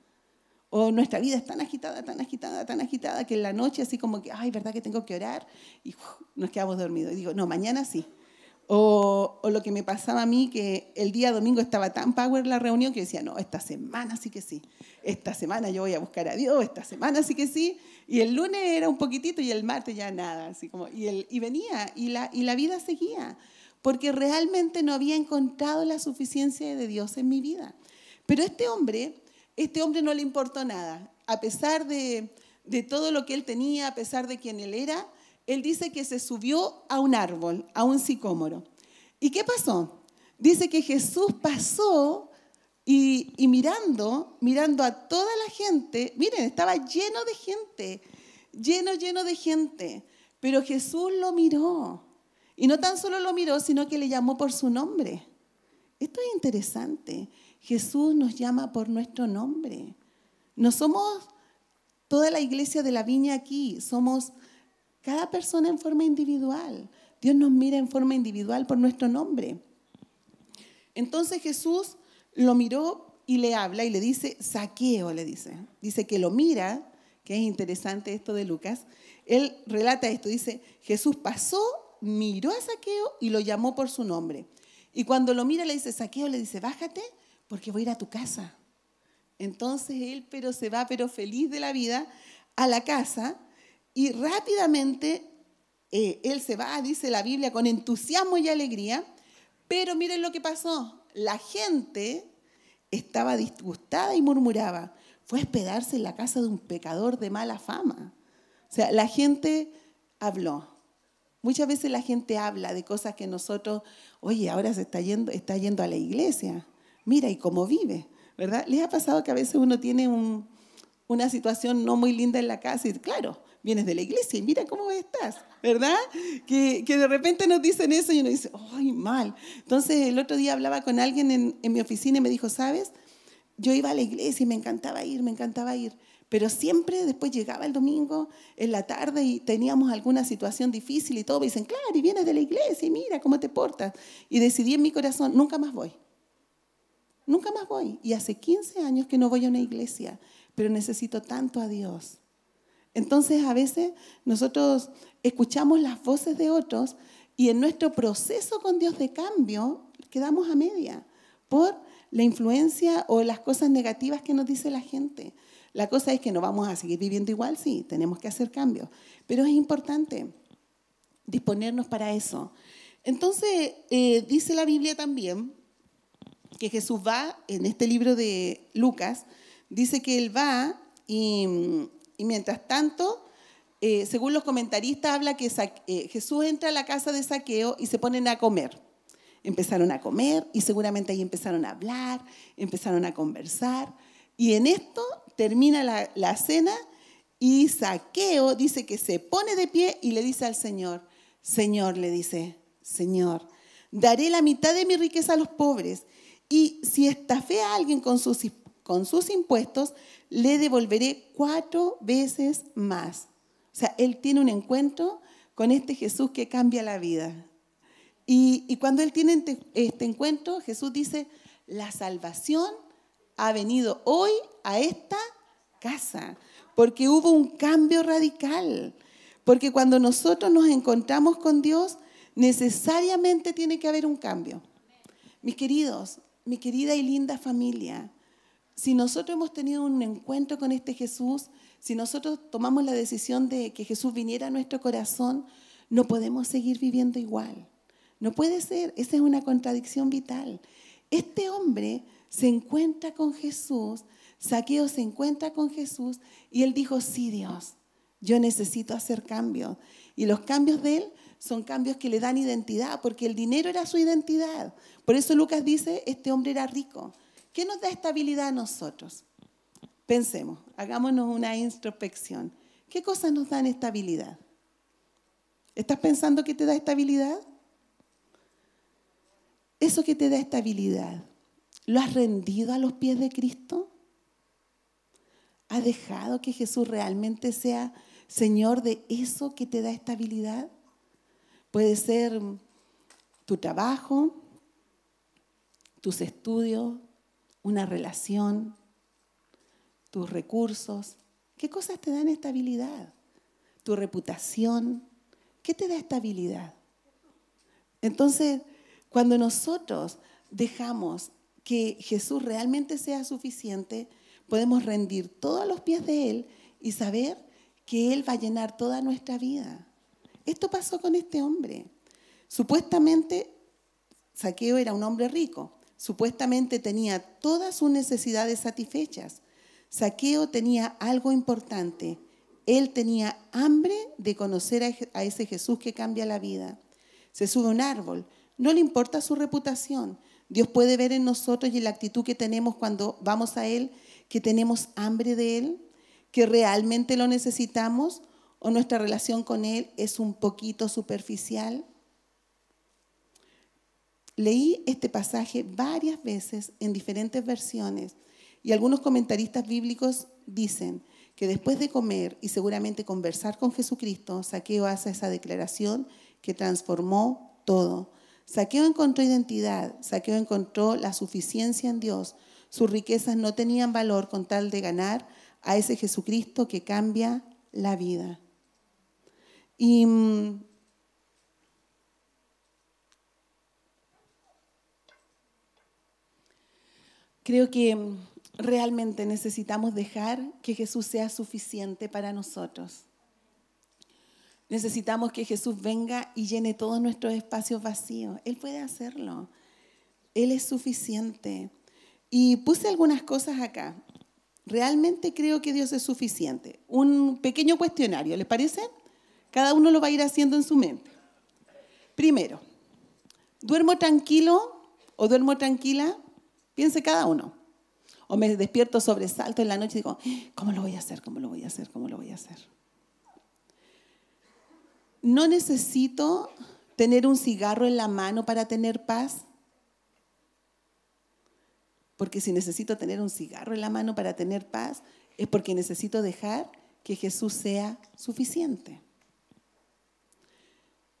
O nuestra vida es tan agitada, tan agitada, tan agitada, que en la noche así como que, ay, ¿verdad que tengo que orar? Y uf, nos quedamos dormidos. Y digo, no, mañana sí. O, o lo que me pasaba a mí, que el día domingo estaba tan power la reunión que decía, no, esta semana sí que sí. Esta semana yo voy a buscar a Dios, esta semana sí que sí. Y el lunes era un poquitito y el martes ya nada, así como, y, el, y venía, y la, y la vida seguía, porque realmente no había encontrado la suficiencia de Dios en mi vida. Pero este hombre, este hombre no le importó nada, a pesar de, de todo lo que él tenía, a pesar de quién él era, él dice que se subió a un árbol, a un sicómoro. ¿Y qué pasó? Dice que Jesús pasó. Y, y mirando, mirando a toda la gente, miren, estaba lleno de gente, lleno, lleno de gente. Pero Jesús lo miró. Y no tan solo lo miró, sino que le llamó por su nombre. Esto es interesante. Jesús nos llama por nuestro nombre. No somos toda la iglesia de la viña aquí, somos cada persona en forma individual. Dios nos mira en forma individual por nuestro nombre. Entonces Jesús lo miró y le habla y le dice, Zaqueo, le dice. Dice que lo mira, que es interesante esto de Lucas. Él relata esto, dice, Jesús pasó, miró a Zaqueo y lo llamó por su nombre. Y cuando lo mira le dice, Zaqueo, le dice, bájate porque voy a ir a tu casa. Entonces él pero se va, pero feliz de la vida, a la casa y rápidamente eh, él se va, dice la Biblia, con entusiasmo y alegría. Pero miren lo que pasó, la gente estaba disgustada y murmuraba, fue a hospedarse en la casa de un pecador de mala fama. O sea, la gente habló. Muchas veces la gente habla de cosas que nosotros, oye, ahora se está yendo, está yendo a la iglesia, mira y cómo vive, ¿verdad? ¿Les ha pasado que a veces uno tiene un, una situación no muy linda en la casa y claro, vienes de la iglesia y mira cómo estás, ¿verdad? Que, que de repente nos dicen eso y uno dice, ¡ay, mal! Entonces el otro día hablaba con alguien en, en mi oficina y me dijo, ¿sabes? Yo iba a la iglesia y me encantaba ir, me encantaba ir. Pero siempre después llegaba el domingo en la tarde y teníamos alguna situación difícil y todo. Me dicen, claro, y vienes de la iglesia y mira cómo te portas. Y decidí en mi corazón, nunca más voy. Nunca más voy. Y hace quince años que no voy a una iglesia, pero necesito tanto a Dios. Entonces, a veces nosotros escuchamos las voces de otros y en nuestro proceso con Dios de cambio quedamos a media por la influencia o las cosas negativas que nos dice la gente. La cosa es que no vamos a seguir viviendo igual, sí, tenemos que hacer cambios. Pero es importante disponernos para eso. Entonces, eh, dice la Biblia también que Jesús va, en este libro de Lucas, dice que Él va y, y mientras tanto, eh, según los comentaristas, habla que eh, Jesús entra a la casa de Zaqueo y se ponen a comer. Empezaron a comer y seguramente ahí empezaron a hablar, empezaron a conversar. Y en esto termina la, la cena y Zaqueo dice que se pone de pie y le dice al Señor, Señor, le dice, Señor, daré la mitad de mi riqueza a los pobres y si estafé a alguien con sus, con sus impuestos, le devolveré cuatro veces más. O sea, él tiene un encuentro con este Jesús que cambia la vida. Y, y cuando él tiene este encuentro, Jesús dice, la salvación ha venido hoy a esta casa, porque hubo un cambio radical, porque cuando nosotros nos encontramos con Dios, necesariamente tiene que haber un cambio. Mis queridos, mi querida y linda familia, si nosotros hemos tenido un encuentro con este Jesús, si nosotros tomamos la decisión de que Jesús viniera a nuestro corazón, no podemos seguir viviendo igual. No puede ser, esa es una contradicción vital. Este hombre se encuentra con Jesús, Zaqueo se encuentra con Jesús y él dijo, sí Dios, yo necesito hacer cambios. Y los cambios de él son cambios que le dan identidad, porque el dinero era su identidad. Por eso Lucas dice, este hombre era rico. ¿Qué nos da estabilidad a nosotros? Pensemos, hagámonos una introspección. ¿Qué cosas nos dan estabilidad? ¿Estás pensando que te da estabilidad? Eso que te da estabilidad, ¿lo has rendido a los pies de Cristo? ¿Has dejado que Jesús realmente sea Señor de eso que te da estabilidad? Puede ser tu trabajo, tus estudios, una relación, tus recursos. ¿Qué cosas te dan estabilidad? Tu reputación. ¿Qué te da estabilidad? Entonces, cuando nosotros dejamos que Jesús realmente sea suficiente, podemos rendir todo a los pies de Él y saber que Él va a llenar toda nuestra vida. Esto pasó con este hombre. Supuestamente, Zaqueo era un hombre rico. Supuestamente tenía todas sus necesidades satisfechas. Zaqueo tenía algo importante. Él tenía hambre de conocer a ese Jesús que cambia la vida. Se sube a un árbol. No le importa su reputación. Dios puede ver en nosotros y en la actitud que tenemos cuando vamos a Él, que tenemos hambre de Él, que realmente lo necesitamos, o nuestra relación con Él es un poquito superficial. Leí este pasaje varias veces en diferentes versiones y algunos comentaristas bíblicos dicen que después de comer y seguramente conversar con Jesucristo, Zaqueo hace esa declaración que transformó todo. Zaqueo encontró identidad, Zaqueo encontró la suficiencia en Dios. Sus riquezas no tenían valor con tal de ganar a ese Jesucristo que cambia la vida. Y creo que realmente necesitamos dejar que Jesús sea suficiente para nosotros. Necesitamos que Jesús venga y llene todos nuestros espacios vacíos. Él puede hacerlo. Él es suficiente. Y puse algunas cosas acá. Realmente creo que Dios es suficiente. Un pequeño cuestionario, ¿les parece? Cada uno lo va a ir haciendo en su mente. Primero, ¿duermo tranquilo o duermo tranquila? Piense cada uno. O me despierto sobresalto en la noche y digo, ¿cómo lo voy a hacer? ¿Cómo lo voy a hacer? ¿Cómo lo voy a hacer? ¿No necesito tener un cigarro en la mano para tener paz? Porque si necesito tener un cigarro en la mano para tener paz, es porque necesito dejar que Jesús sea suficiente.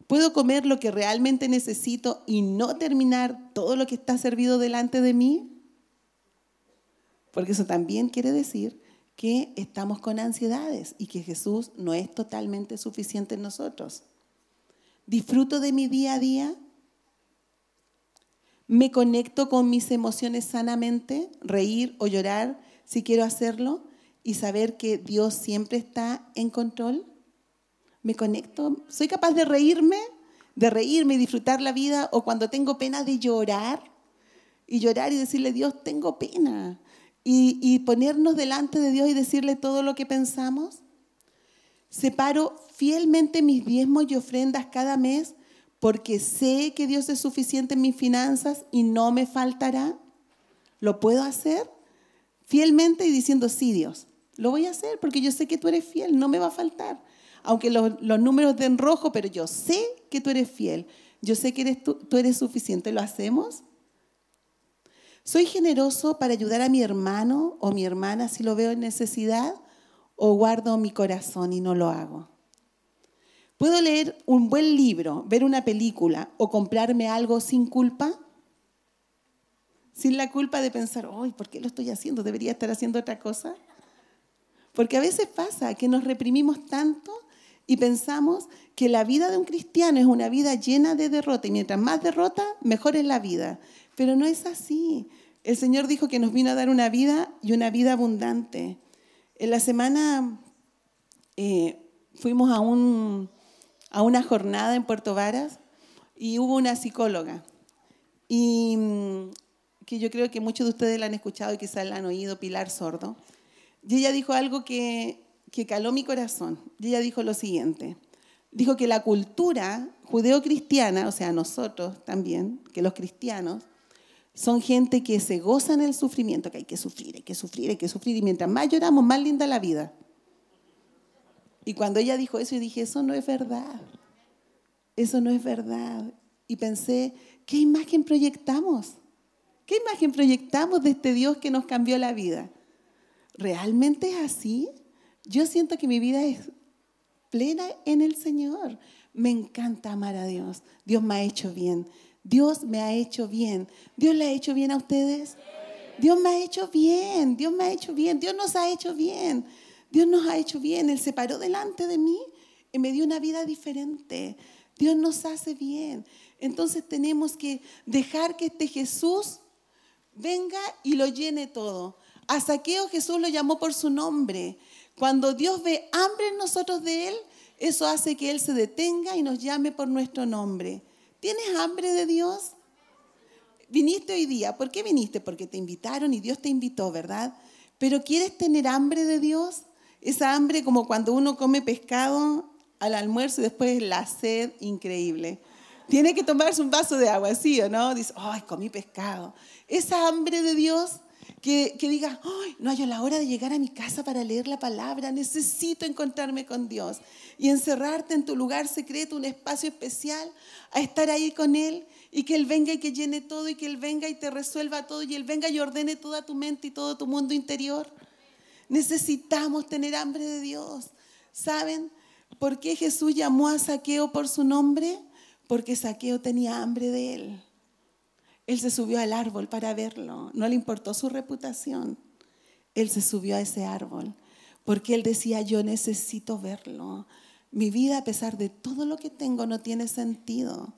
¿Puedo comer lo que realmente necesito y no terminar todo lo que está servido delante de mí? Porque eso también quiere decir que estamos con ansiedades y que Jesús no es totalmente suficiente en nosotros. ¿Disfruto de mi día a día? ¿Me conecto con mis emociones sanamente? Reír o llorar si quiero hacerlo y saber que Dios siempre está en control. ¿Me conecto? ¿Soy capaz de reírme? De reírme y disfrutar la vida, o cuando tengo pena de llorar y llorar y decirle, Dios, tengo pena. Y, y ponernos delante de Dios y decirle todo lo que pensamos. Separo fielmente mis diezmos y ofrendas cada mes porque sé que Dios es suficiente en mis finanzas y no me faltará. ¿Lo puedo hacer? Fielmente y diciendo, sí, Dios, lo voy a hacer porque yo sé que tú eres fiel, no me va a faltar. Aunque los, los números den rojo, pero yo sé que tú eres fiel, yo sé que eres tú, tú eres suficiente. ¿Lo hacemos? ¿Soy generoso para ayudar a mi hermano o mi hermana si lo veo en necesidad, o guardo mi corazón y no lo hago? ¿Puedo leer un buen libro, ver una película o comprarme algo sin culpa? Sin la culpa de pensar, ¡ay, por qué lo estoy haciendo! ¿Debería estar haciendo otra cosa? Porque a veces pasa que nos reprimimos tanto y pensamos que la vida de un cristiano es una vida llena de derrota y mientras más derrota, mejor es la vida. Pero no es así. El Señor dijo que nos vino a dar una vida y una vida abundante. En la semana eh, fuimos a, un, a una jornada en Puerto Varas y hubo una psicóloga y, que yo creo que muchos de ustedes la han escuchado y quizás la han oído, Pilar Sordo. Y ella dijo algo que... que caló mi corazón. Y ella dijo lo siguiente. Dijo que la cultura judeocristiana, o sea, nosotros también, que los cristianos, son gente que se goza en el sufrimiento, que hay que sufrir, hay que sufrir, hay que sufrir, y mientras más lloramos, más linda la vida. Y cuando ella dijo eso, yo dije, eso no es verdad. Eso no es verdad. Y pensé, ¿qué imagen proyectamos? ¿Qué imagen proyectamos de este Dios que nos cambió la vida? ¿Realmente es así? Yo siento que mi vida es plena en el Señor. Me encanta amar a Dios. Dios me ha hecho bien. Dios me ha hecho bien. ¿Dios le ha hecho bien a ustedes? Dios me ha hecho bien. Dios me ha hecho bien. Dios nos ha hecho bien. Dios nos ha hecho bien. Él se paró delante de mí y me dio una vida diferente. Dios nos hace bien. Entonces tenemos que dejar que este Jesús venga y lo llene todo. A Zaqueo Jesús lo llamó por su nombre. Cuando Dios ve hambre en nosotros de Él, eso hace que Él se detenga y nos llame por nuestro nombre. ¿Tienes hambre de Dios? Viniste hoy día. ¿Por qué viniste? Porque te invitaron y Dios te invitó, ¿verdad? Pero ¿quieres tener hambre de Dios? Esa hambre como cuando uno come pescado al almuerzo y después la sed increíble. Tiene que tomarse un vaso de agua, ¿sí o no? Dice, ¡ay, comí pescado! Esa hambre de Dios... Que, que diga, ¡ay, no hay la hora de llegar a mi casa para leer la palabra! Necesito encontrarme con Dios. Y encerrarte en tu lugar secreto, un espacio especial, a estar ahí con Él y que Él venga y que llene todo y que Él venga y te resuelva todo y Él venga y ordene toda tu mente y todo tu mundo interior. Necesitamos tener hambre de Dios. ¿Saben por qué Jesús llamó a Zaqueo por su nombre? porque Zaqueo tenía hambre de él. Él se subió al árbol para verlo, no le importó su reputación. Él se subió a ese árbol porque él decía, yo necesito verlo. Mi vida, a pesar de todo lo que tengo, no tiene sentido.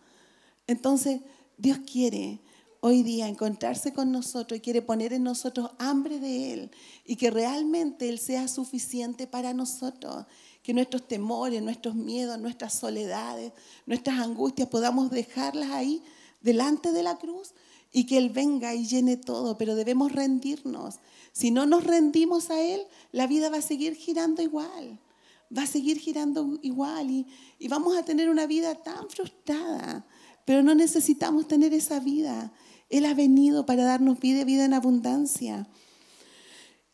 Entonces, Dios quiere hoy día encontrarse con nosotros y quiere poner en nosotros hambre de Él y que realmente Él sea suficiente para nosotros, que nuestros temores, nuestros miedos, nuestras soledades, nuestras angustias podamos dejarlas ahí delante de la cruz y que Él venga y llene todo, pero debemos rendirnos. Si no nos rendimos a Él, la vida va a seguir girando igual, va a seguir girando igual y, y vamos a tener una vida tan frustrada, pero no necesitamos tener esa vida. Él ha venido para darnos vida y vida en abundancia.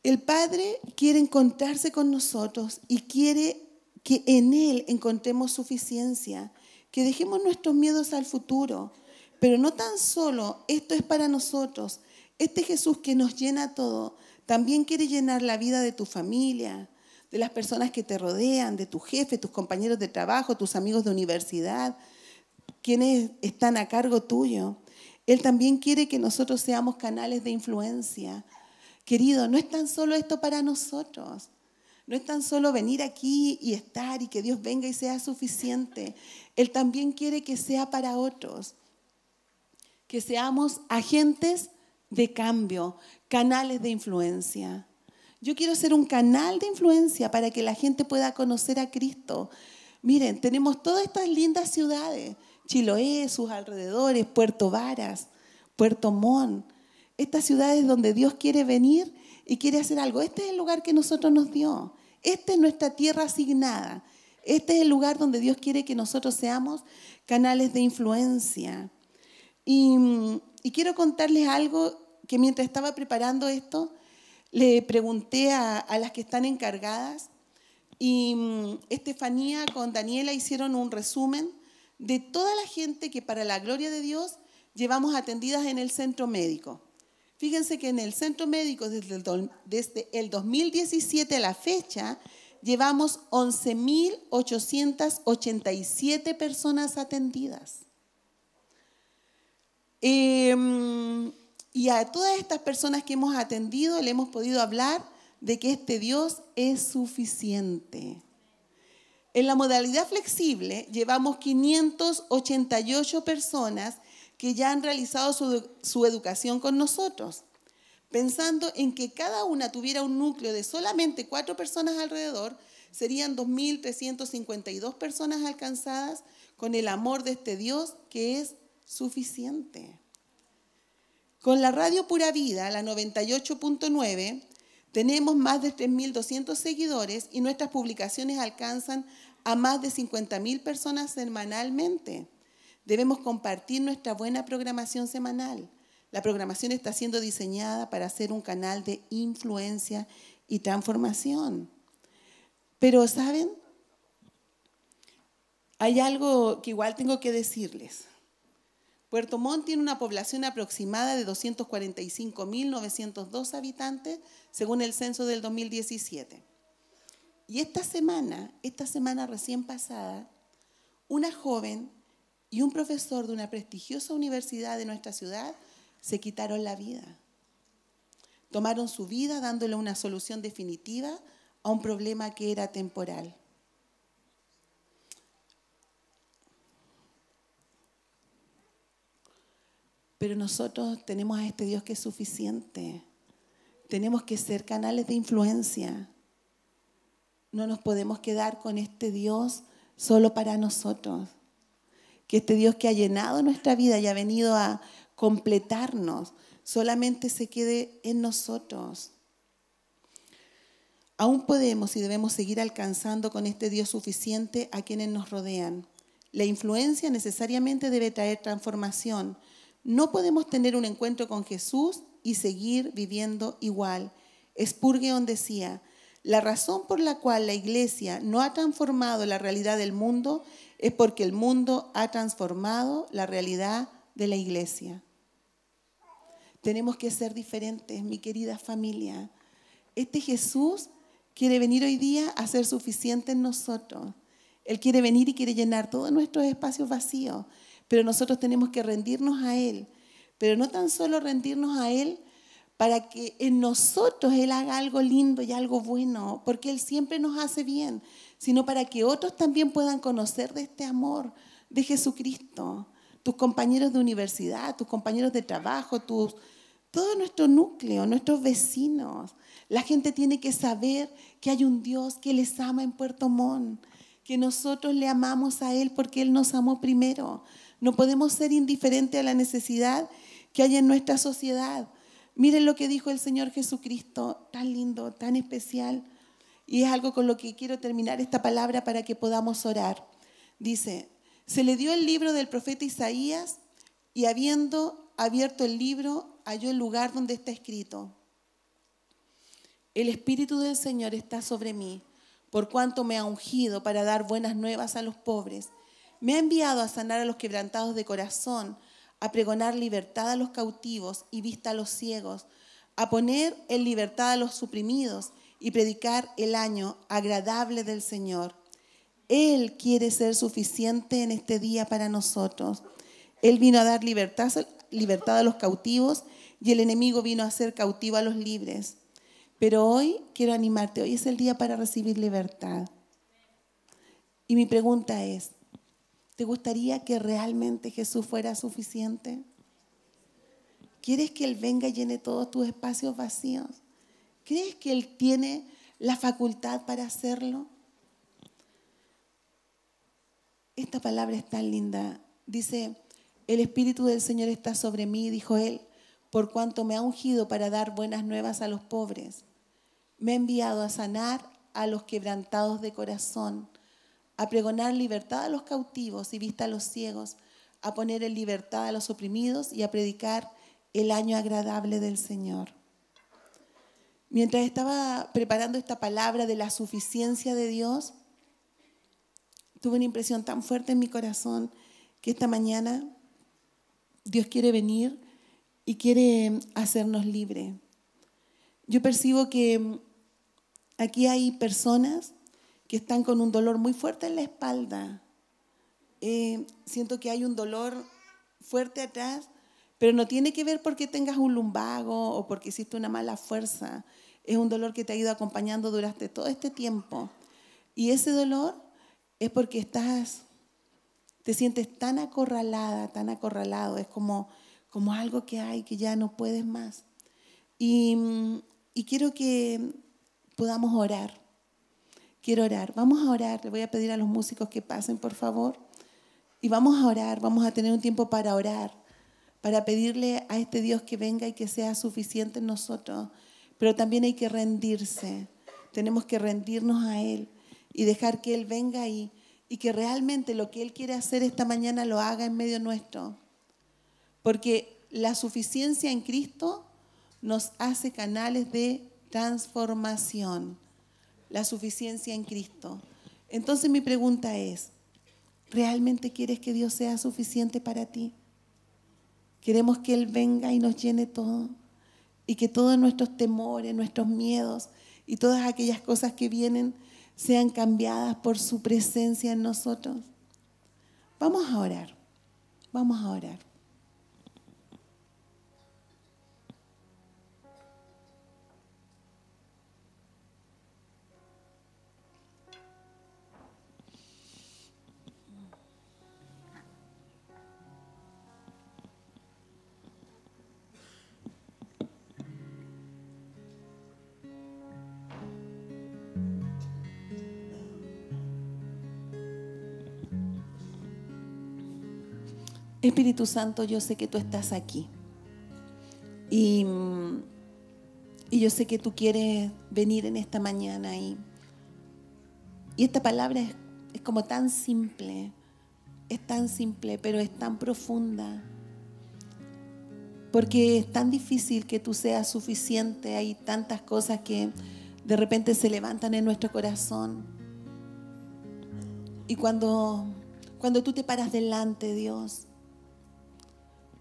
El Padre quiere encontrarse con nosotros y quiere que en Él encontremos suficiencia, que dejemos nuestros miedos al futuro, pero no tan solo esto es para nosotros. Este Jesús que nos llena todo, también quiere llenar la vida de tu familia, de las personas que te rodean, de tu jefe, tus compañeros de trabajo, tus amigos de universidad, quienes están a cargo tuyo. Él también quiere que nosotros seamos canales de influencia. Querido, no es tan solo esto para nosotros. No es tan solo venir aquí y estar y que Dios venga y sea suficiente. Él también quiere que sea para otros. Que seamos agentes de cambio, canales de influencia. Yo quiero ser un canal de influencia para que la gente pueda conocer a Cristo. Miren, tenemos todas estas lindas ciudades. Chiloé, sus alrededores, Puerto Varas, Puerto Montt. Estas ciudades donde Dios quiere venir y quiere hacer algo. Este es el lugar que nosotros nos dio. Esta es nuestra tierra asignada. Este es el lugar donde Dios quiere que nosotros seamos canales de influencia. Y, y quiero contarles algo que mientras estaba preparando esto, le pregunté a, a las que están encargadas y um, Estefanía con Daniela hicieron un resumen de toda la gente que para la gloria de Dios llevamos atendidas en el centro médico. Fíjense que en el centro médico desde el, desde el dos mil diecisiete a la fecha llevamos once mil ochocientas ochenta y siete personas atendidas. Eh, y a todas estas personas que hemos atendido le hemos podido hablar de que este Dios es suficiente. En la modalidad flexible llevamos quinientas ochenta y ocho personas que ya han realizado su, su educación con nosotros, pensando en que cada una tuviera un núcleo de solamente cuatro personas alrededor, serían dos mil trescientas cincuenta y dos personas alcanzadas con el amor de este Dios que es suficiente. Con la radio Pura Vida, la noventa y ocho punto nueve, tenemos más de tres mil doscientos seguidores y nuestras publicaciones alcanzan a más de cincuenta mil personas semanalmente. Debemos compartir nuestra buena programación semanal. La programación está siendo diseñada para ser un canal de influencia y transformación. Pero, ¿saben? Hay algo que igual tengo que decirles. Puerto Montt tiene una población aproximada de doscientos cuarenta y cinco mil novecientos dos habitantes, según el censo del dos mil diecisiete. Y esta semana, esta semana recién pasada, una joven y un profesor de una prestigiosa universidad de nuestra ciudad se quitaron la vida. Tomaron su vida dándole una solución definitiva a un problema que era temporal. Pero nosotros tenemos a este Dios que es suficiente. Tenemos que ser canales de influencia. No nos podemos quedar con este Dios solo para nosotros. Que este Dios que ha llenado nuestra vida y ha venido a completarnos, solamente se quede en nosotros. Aún podemos y debemos seguir alcanzando con este Dios suficiente a quienes nos rodean. La influencia necesariamente debe traer transformación. No podemos tener un encuentro con Jesús y seguir viviendo igual. Spurgeon decía, la razón por la cual la iglesia no ha transformado la realidad del mundo es porque el mundo ha transformado la realidad de la iglesia. Tenemos que ser diferentes, mi querida familia. Este Jesús quiere venir hoy día a ser suficiente en nosotros. Él quiere venir y quiere llenar todos nuestros espacios vacíos. pero nosotros tenemos que rendirnos a Él. Pero no tan solo rendirnos a Él para que en nosotros Él haga algo lindo y algo bueno, porque Él siempre nos hace bien, sino para que otros también puedan conocer de este amor de Jesucristo. Tus compañeros de universidad, tus compañeros de trabajo, tus, todo nuestro núcleo, nuestros vecinos. La gente tiene que saber que hay un Dios que les ama en Puerto Montt, que nosotros le amamos a Él porque Él nos amó primero. No podemos ser indiferentes a la necesidad que hay en nuestra sociedad. Miren lo que dijo el Señor Jesucristo, tan lindo, tan especial. Y es algo con lo que quiero terminar esta palabra para que podamos orar. Dice, se le dio el libro del profeta Isaías y habiendo abierto el libro, halló el lugar donde está escrito. El Espíritu del Señor está sobre mí, por cuanto me ha ungido para dar buenas nuevas a los pobres. Me ha enviado a sanar a los quebrantados de corazón, a pregonar libertad a los cautivos y vista a los ciegos, a poner en libertad a los oprimidos y predicar el año agradable del Señor. Él quiere ser suficiente en este día para nosotros. Él vino a dar libertad, libertad a los cautivos y el enemigo vino a ser cautivo a los libres. Pero hoy quiero animarte, hoy es el día para recibir libertad. Y mi pregunta es, ¿te gustaría que realmente Jesús fuera suficiente? ¿Quieres que Él venga y llene todos tus espacios vacíos? ¿Crees que Él tiene la facultad para hacerlo? Esta palabra es tan linda. Dice, el Espíritu del Señor está sobre mí, dijo Él, por cuanto me ha ungido para dar buenas nuevas a los pobres. Me ha enviado a sanar a los quebrantados de corazón, a pregonar libertad a los cautivos y vista a los ciegos, a poner en libertad a los oprimidos y a predicar el año agradable del Señor. Mientras estaba preparando esta palabra de la suficiencia de Dios, tuve una impresión tan fuerte en mi corazón que esta mañana Dios quiere venir y quiere hacernos libres. Yo percibo que aquí hay personas que están con un dolor muy fuerte en la espalda. Eh, siento que hay un dolor fuerte atrás, pero no tiene que ver porque tengas un lumbago o porque hiciste una mala fuerza. Es un dolor que te ha ido acompañando durante todo este tiempo. Y ese dolor es porque estás, te sientes tan acorralada, tan acorralado. Es como, como algo que hay, que ya no puedes más. Y, y quiero que podamos orar. Quiero orar. Vamos a orar. Le voy a pedir a los músicos que pasen, por favor. Y vamos a orar. Vamos a tener un tiempo para orar, para pedirle a este Dios que venga y que sea suficiente en nosotros. Pero también hay que rendirse. Tenemos que rendirnos a Él y dejar que Él venga ahí y, y que realmente lo que Él quiere hacer esta mañana lo haga en medio nuestro. Porque la suficiencia en Cristo nos hace canales de transformación. La suficiencia en Cristo. Entonces mi pregunta es, ¿realmente quieres que Dios sea suficiente para ti? ¿Queremos que Él venga y nos llene todo? Y que todos nuestros temores, nuestros miedos y todas aquellas cosas que vienen sean cambiadas por su presencia en nosotros. Vamos a orar, vamos a orar. Espíritu Santo, yo sé que tú estás aquí y, y yo sé que tú quieres venir en esta mañana y, y esta palabra es, es como tan simple, es tan simple pero es tan profunda porque es tan difícil que tú seas suficiente. Hay tantas cosas que de repente se levantan en nuestro corazón y cuando, cuando tú te paras delante, Dios,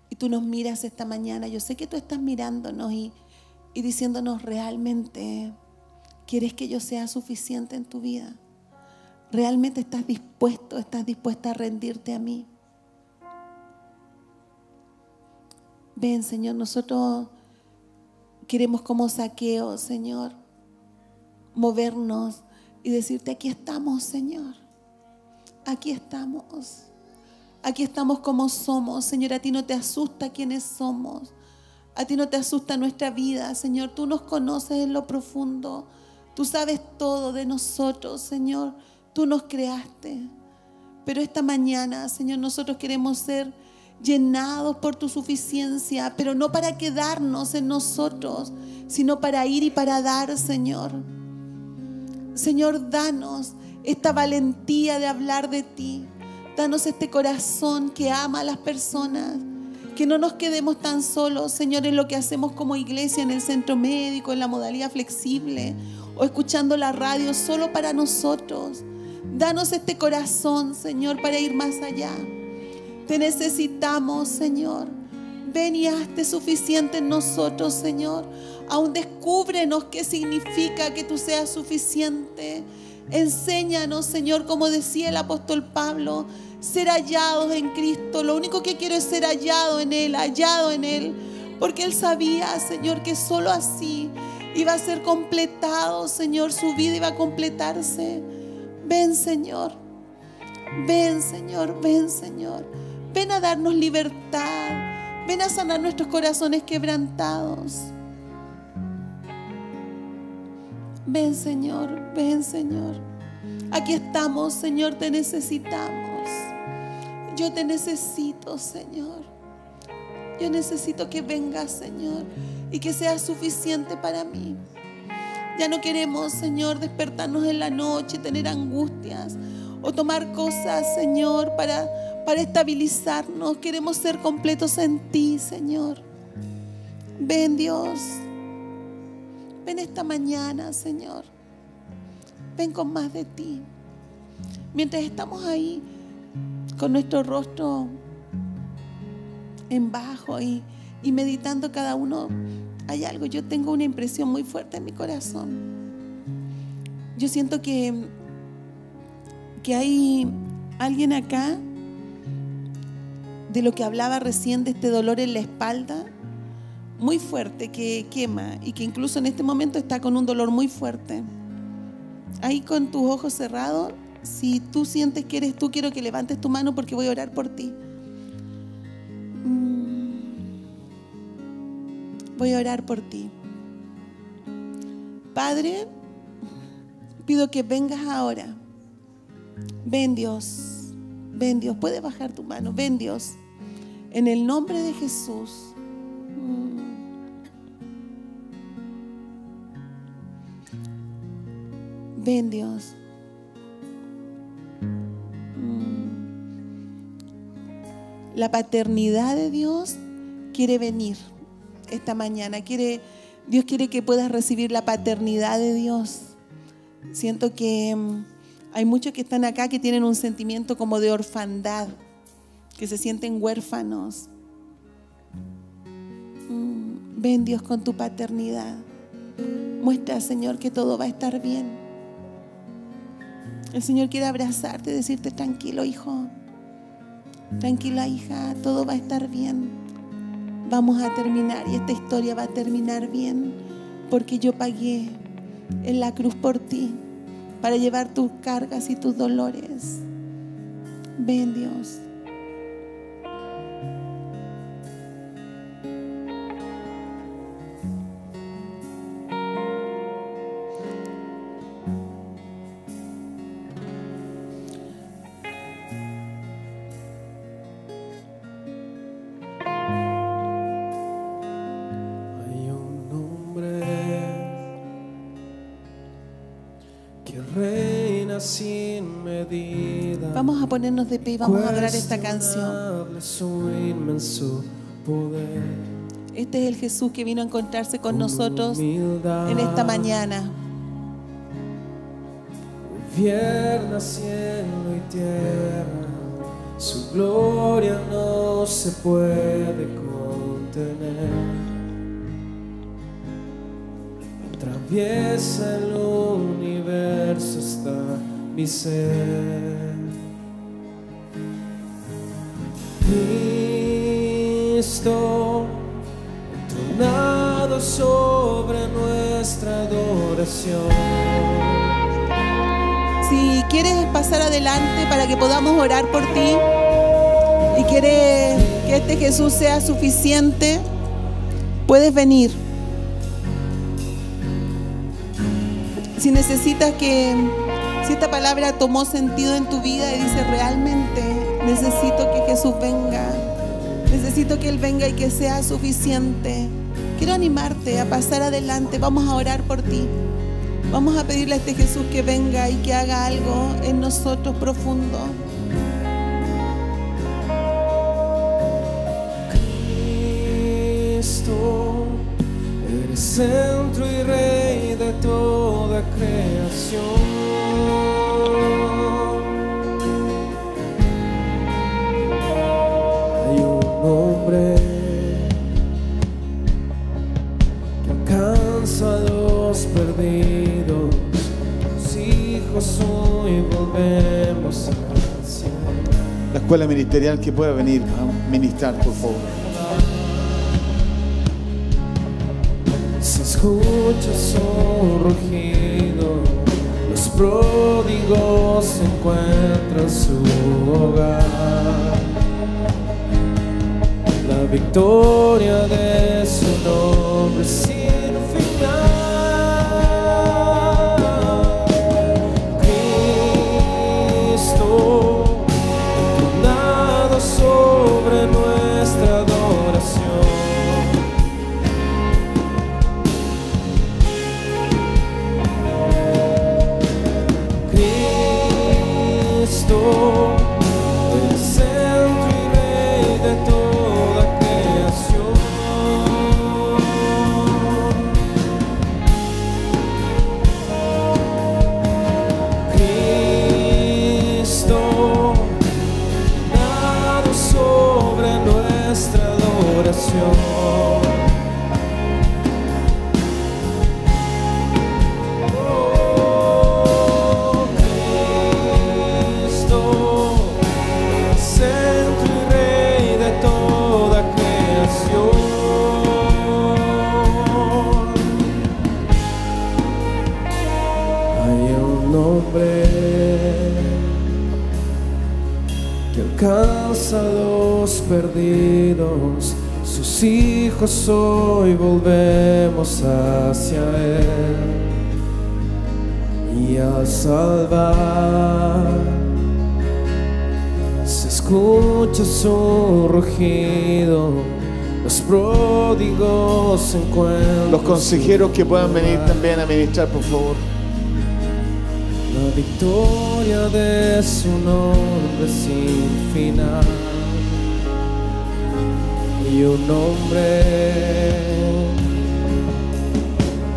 y tú nos miras esta mañana, yo sé que tú estás mirándonos y, y diciéndonos realmente, ¿quieres que yo sea suficiente en tu vida? ¿Realmente estás dispuesto, estás dispuesta a rendirte a mí? Ven, Señor, nosotros queremos como Zaqueo, Señor, movernos y decirte, aquí estamos, Señor, aquí estamos, aquí estamos como somos, Señor. A ti no te asusta quiénes somos, a ti no te asusta nuestra vida, Señor. Tú nos conoces en lo profundo, tú sabes todo de nosotros, Señor, tú nos creaste. Pero esta mañana, Señor, nosotros queremos ser llenados por tu suficiencia, pero no para quedarnos en nosotros, sino para ir y para dar, Señor. Señor, danos esta valentía de hablar de ti, danos este corazón que ama a las personas, que no nos quedemos tan solos, Señor, en lo que hacemos como iglesia, en el centro médico, en la modalidad flexible o escuchando la radio solo para nosotros. Danos este corazón, Señor, para ir más allá. Te necesitamos, Señor. Ven y hazte suficiente en nosotros, Señor. Aún descúbrenos qué significa que tú seas suficiente. Enséñanos, Señor, como decía el apóstol Pablo, ser hallados en Cristo. Lo único que quiero es ser hallado en Él, hallado en Él. Porque Él sabía, Señor, que solo así iba a ser completado, Señor. Su vida iba a completarse. Ven, Señor. Ven, Señor. Ven, Señor. Ven a darnos libertad. Ven a sanar nuestros corazones quebrantados. Ven, Señor. Ven, Señor. Aquí estamos, Señor. Te necesitamos. Yo te necesito, Señor. Yo necesito que vengas, Señor, y que seas suficiente para mí. Ya no queremos, Señor, despertarnos en la noche, tener angustias o tomar cosas, Señor, para, para estabilizarnos. Queremos ser completos en ti, Señor. Ven, Dios. Ven esta mañana, Señor. Ven con más de ti. Mientras estamos ahí, con nuestro rostro en bajo y, y meditando cada uno, hay algo, yo tengo una impresión muy fuerte en mi corazón. Yo siento que, que hay alguien acá, de lo que hablaba recién, de este dolor en la espalda, muy fuerte, que quema, y que incluso en este momento está con un dolor muy fuerte. Ahí con tus ojos cerrados, si tú sientes que eres tú, quiero que levantes tu mano porque voy a orar por ti. Voy a orar por ti. Padre, pido que vengas ahora. Ven, Dios. Ven, Dios. Puedes bajar tu mano. Ven, Dios. En el nombre de Jesús. Ven, Dios. La paternidad de Dios quiere venir. Esta mañana quiere, Dios quiere que puedas recibir la paternidad de Dios. Siento que hay muchos que están acá que tienen un sentimiento como de orfandad, que se sienten huérfanos. Ven, Dios, con tu paternidad. Muestra, Señor, que todo va a estar bien. El Señor quiere abrazarte y decirte, tranquilo, hijo, tranquila, hija, todo va a estar bien. Vamos a terminar y esta historia va a terminar bien, porque yo pagué en la cruz por ti para llevar tus cargas y tus dolores. Ven, Dios. Vamos a ponernos de pie y vamos a adorar esta canción. Este es el Jesús que vino a encontrarse con nosotros en esta mañana. Gobierna cielo y tierra, su gloria no se puede contener. Atraviesa el universo hasta mi ser. Cristo reinado sobre nuestra adoración. Si quieres pasar adelante para que podamos orar por ti y quieres que este Jesús sea suficiente, puedes venir. Si necesitas que, si esta palabra tomó sentido en tu vida y dices realmente necesito que Jesús venga, necesito que Él venga y que sea suficiente, quiero animarte a pasar adelante. Vamos a orar por ti, vamos a pedirle a este Jesús que venga y que haga algo en nosotros profundo. Cristo, eres centro y rey de toda creación. Que alcanza a los perdidos, los hijos hoy volvemos al cielo. La escuela ministerial que pueda venir a ministrar, por favor. Se escucha su rugido, los pródigos encuentran su hogar. La victoria de su nombre sin final. Cristo, entonado sobre nuestra adoración. Cristo, el centro y rey de todo. Cansados, perdidos, sus hijos hoy volvemos hacia Él. Y al salvar se escucha su rugido, los pródigos se encuentran. Los consejeros que puedan venir también a ministrar, por favor. La victoria de su nombre sin final. Y un hombre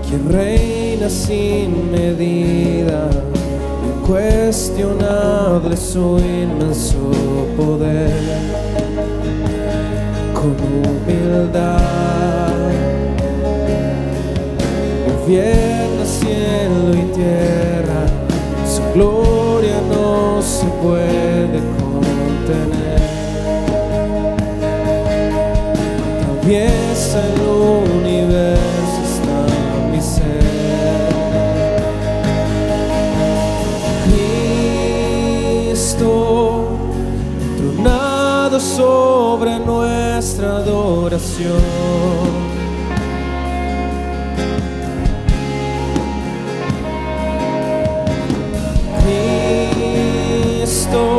quien reina sin medida, incuestionable su inmenso poder. Con humildad gobierna cielo y tierra. Su gloria no se puede contener. Atraviesa el universo hasta mi ser. Cristo, entronado sobre nuestra adoración. Cristo,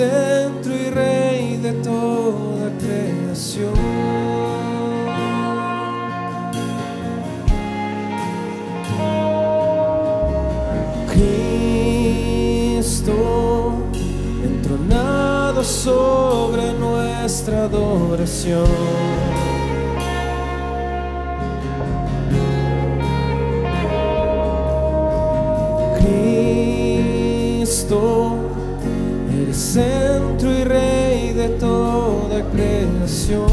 centro y rey de toda creación. Cristo, entronado sobre nuestra adoración. Cristo, eres centro y rey de toda creación.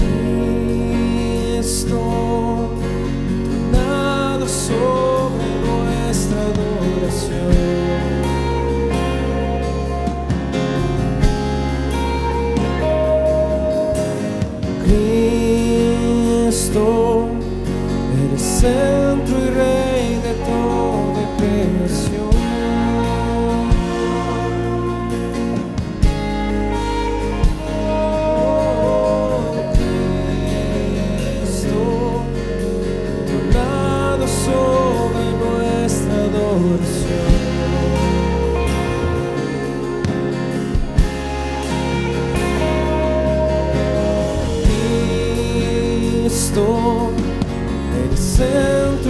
Cristo, tornado sobre nuestra adoración. Cristo, eres centro y rey de toda creación. Cristo, tornado sobre nuestra adoración. Cristo, el centro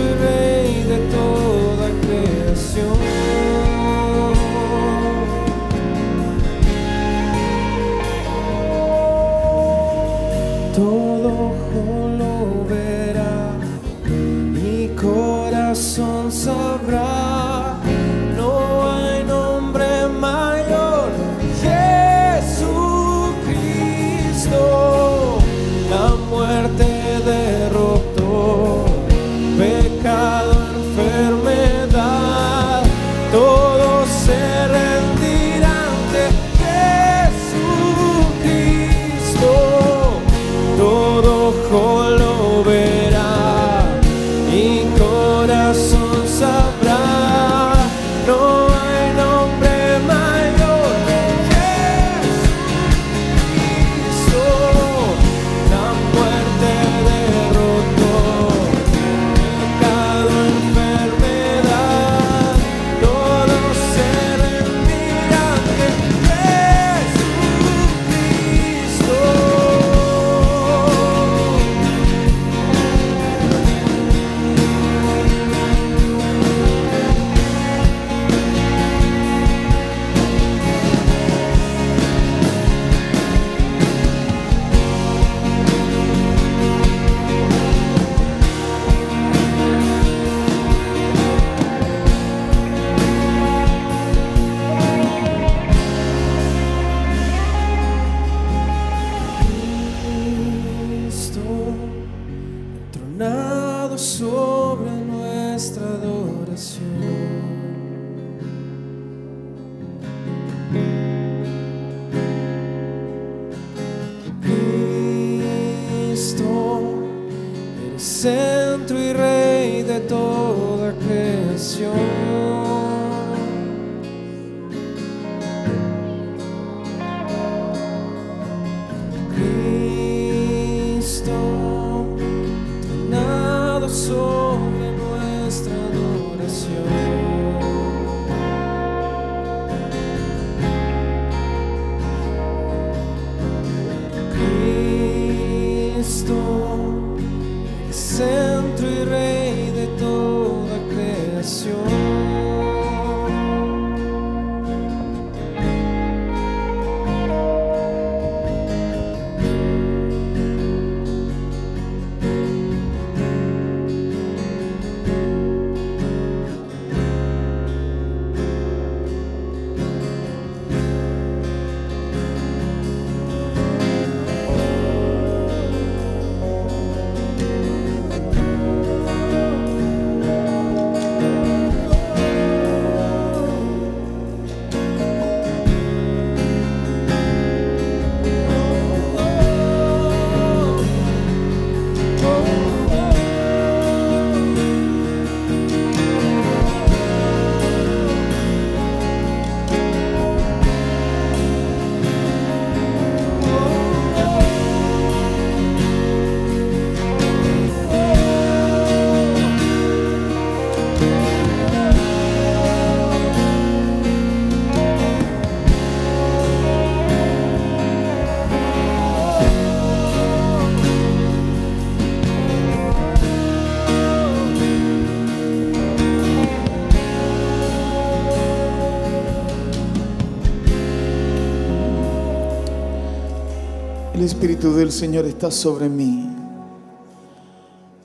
El Espíritu del Señor está sobre mí,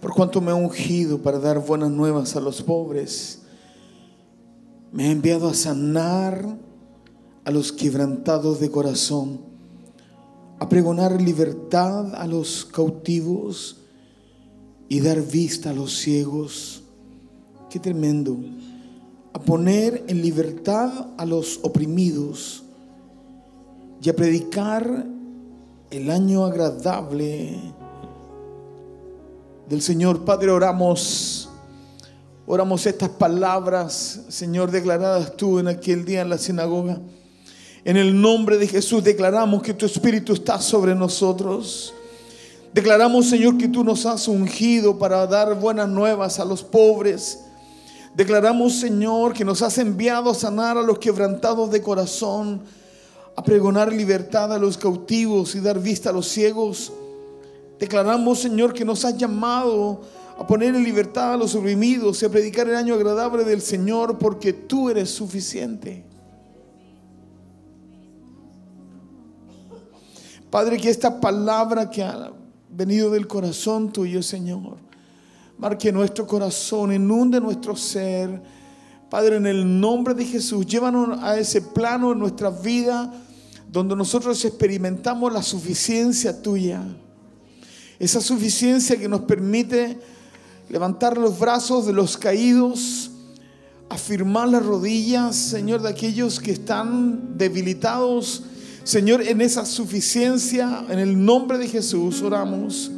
por cuanto me ha ungido para dar buenas nuevas a los pobres, me ha enviado a sanar a los quebrantados de corazón, a pregonar libertad a los cautivos y dar vista a los ciegos. Qué tremendo. A poner en libertad a los oprimidos y a predicar el año agradable del Señor. Padre, oramos, oramos estas palabras, Señor, declaradas tú en aquel día en la sinagoga. En el nombre de Jesús declaramos que tu Espíritu está sobre nosotros. Declaramos, Señor, que tú nos has ungido para dar buenas nuevas a los pobres. Declaramos, Señor, que nos has enviado a sanar a los quebrantados de corazón, a pregonar libertad a los cautivos y dar vista a los ciegos. Declaramos, Señor, que nos has llamado a poner en libertad a los oprimidos y a predicar el año agradable del Señor, porque tú eres suficiente. Padre, que esta palabra que ha venido del corazón tuyo, Señor, marque nuestro corazón, inunde nuestro ser. Padre, en el nombre de Jesús, llévanos a ese plano en nuestra vida donde nosotros experimentamos la suficiencia tuya. Esa suficiencia que nos permite levantar los brazos de los caídos, afirmar las rodillas, Señor, de aquellos que están debilitados. Señor, en esa suficiencia, en el nombre de Jesús, oramos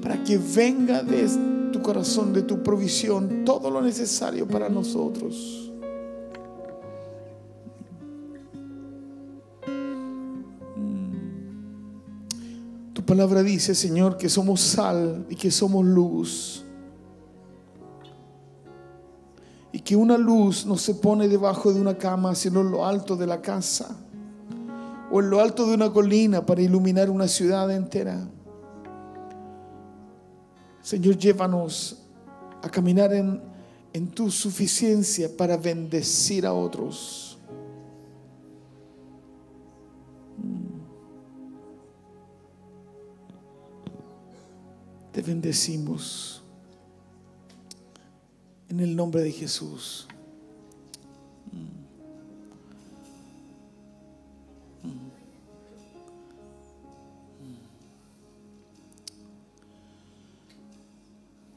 para que venga de tu corazón, de tu provisión, todo lo necesario para nosotros. La palabra dice, Señor, que somos sal y que somos luz, y que una luz no se pone debajo de una cama, sino en lo alto de la casa o en lo alto de una colina para iluminar una ciudad entera. Señor, llévanos a caminar en, en tu suficiencia para bendecir a otros. Te bendecimos en el nombre de Jesús.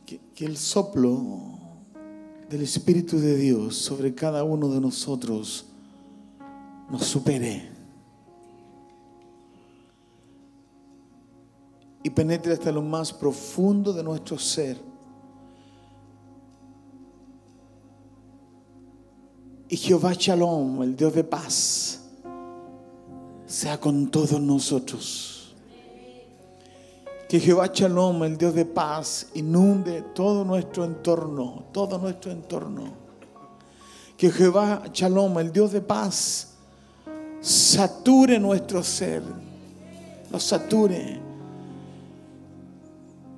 Que, que el soplo del Espíritu de Dios sobre cada uno de nosotros nos supere y penetre hasta lo más profundo de nuestro ser y Jehová Shalom, el Dios de paz, sea con todos nosotros. Que Jehová Shalom, el Dios de paz, inunde todo nuestro entorno, todo nuestro entorno. Que Jehová Shalom, el Dios de paz, sature nuestro ser, lo sature.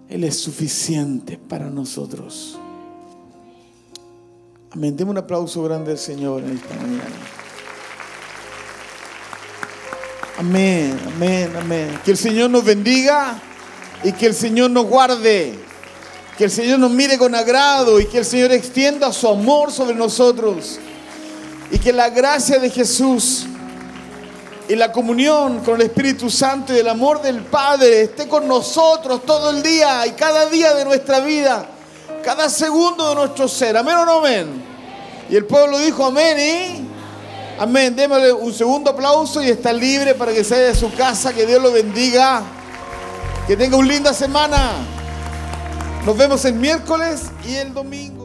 Él es suficiente para nosotros. Amén. Demos un aplauso grande al Señor en esta mañana. Amén, amén, amén. Que el Señor nos bendiga y que el Señor nos guarde. Que el Señor nos mire con agrado y que el Señor extienda su amor sobre nosotros. Y que la gracia de Jesús y la comunión con el Espíritu Santo y el amor del Padre esté con nosotros todo el día y cada día de nuestra vida, cada segundo de nuestro ser. ¿Amén o no amén? Y el pueblo dijo amén y amén. Démosle un segundo aplauso y está libre para que se vaya de su casa. Que Dios lo bendiga. Que tenga una linda semana. Nos vemos el miércoles y el domingo.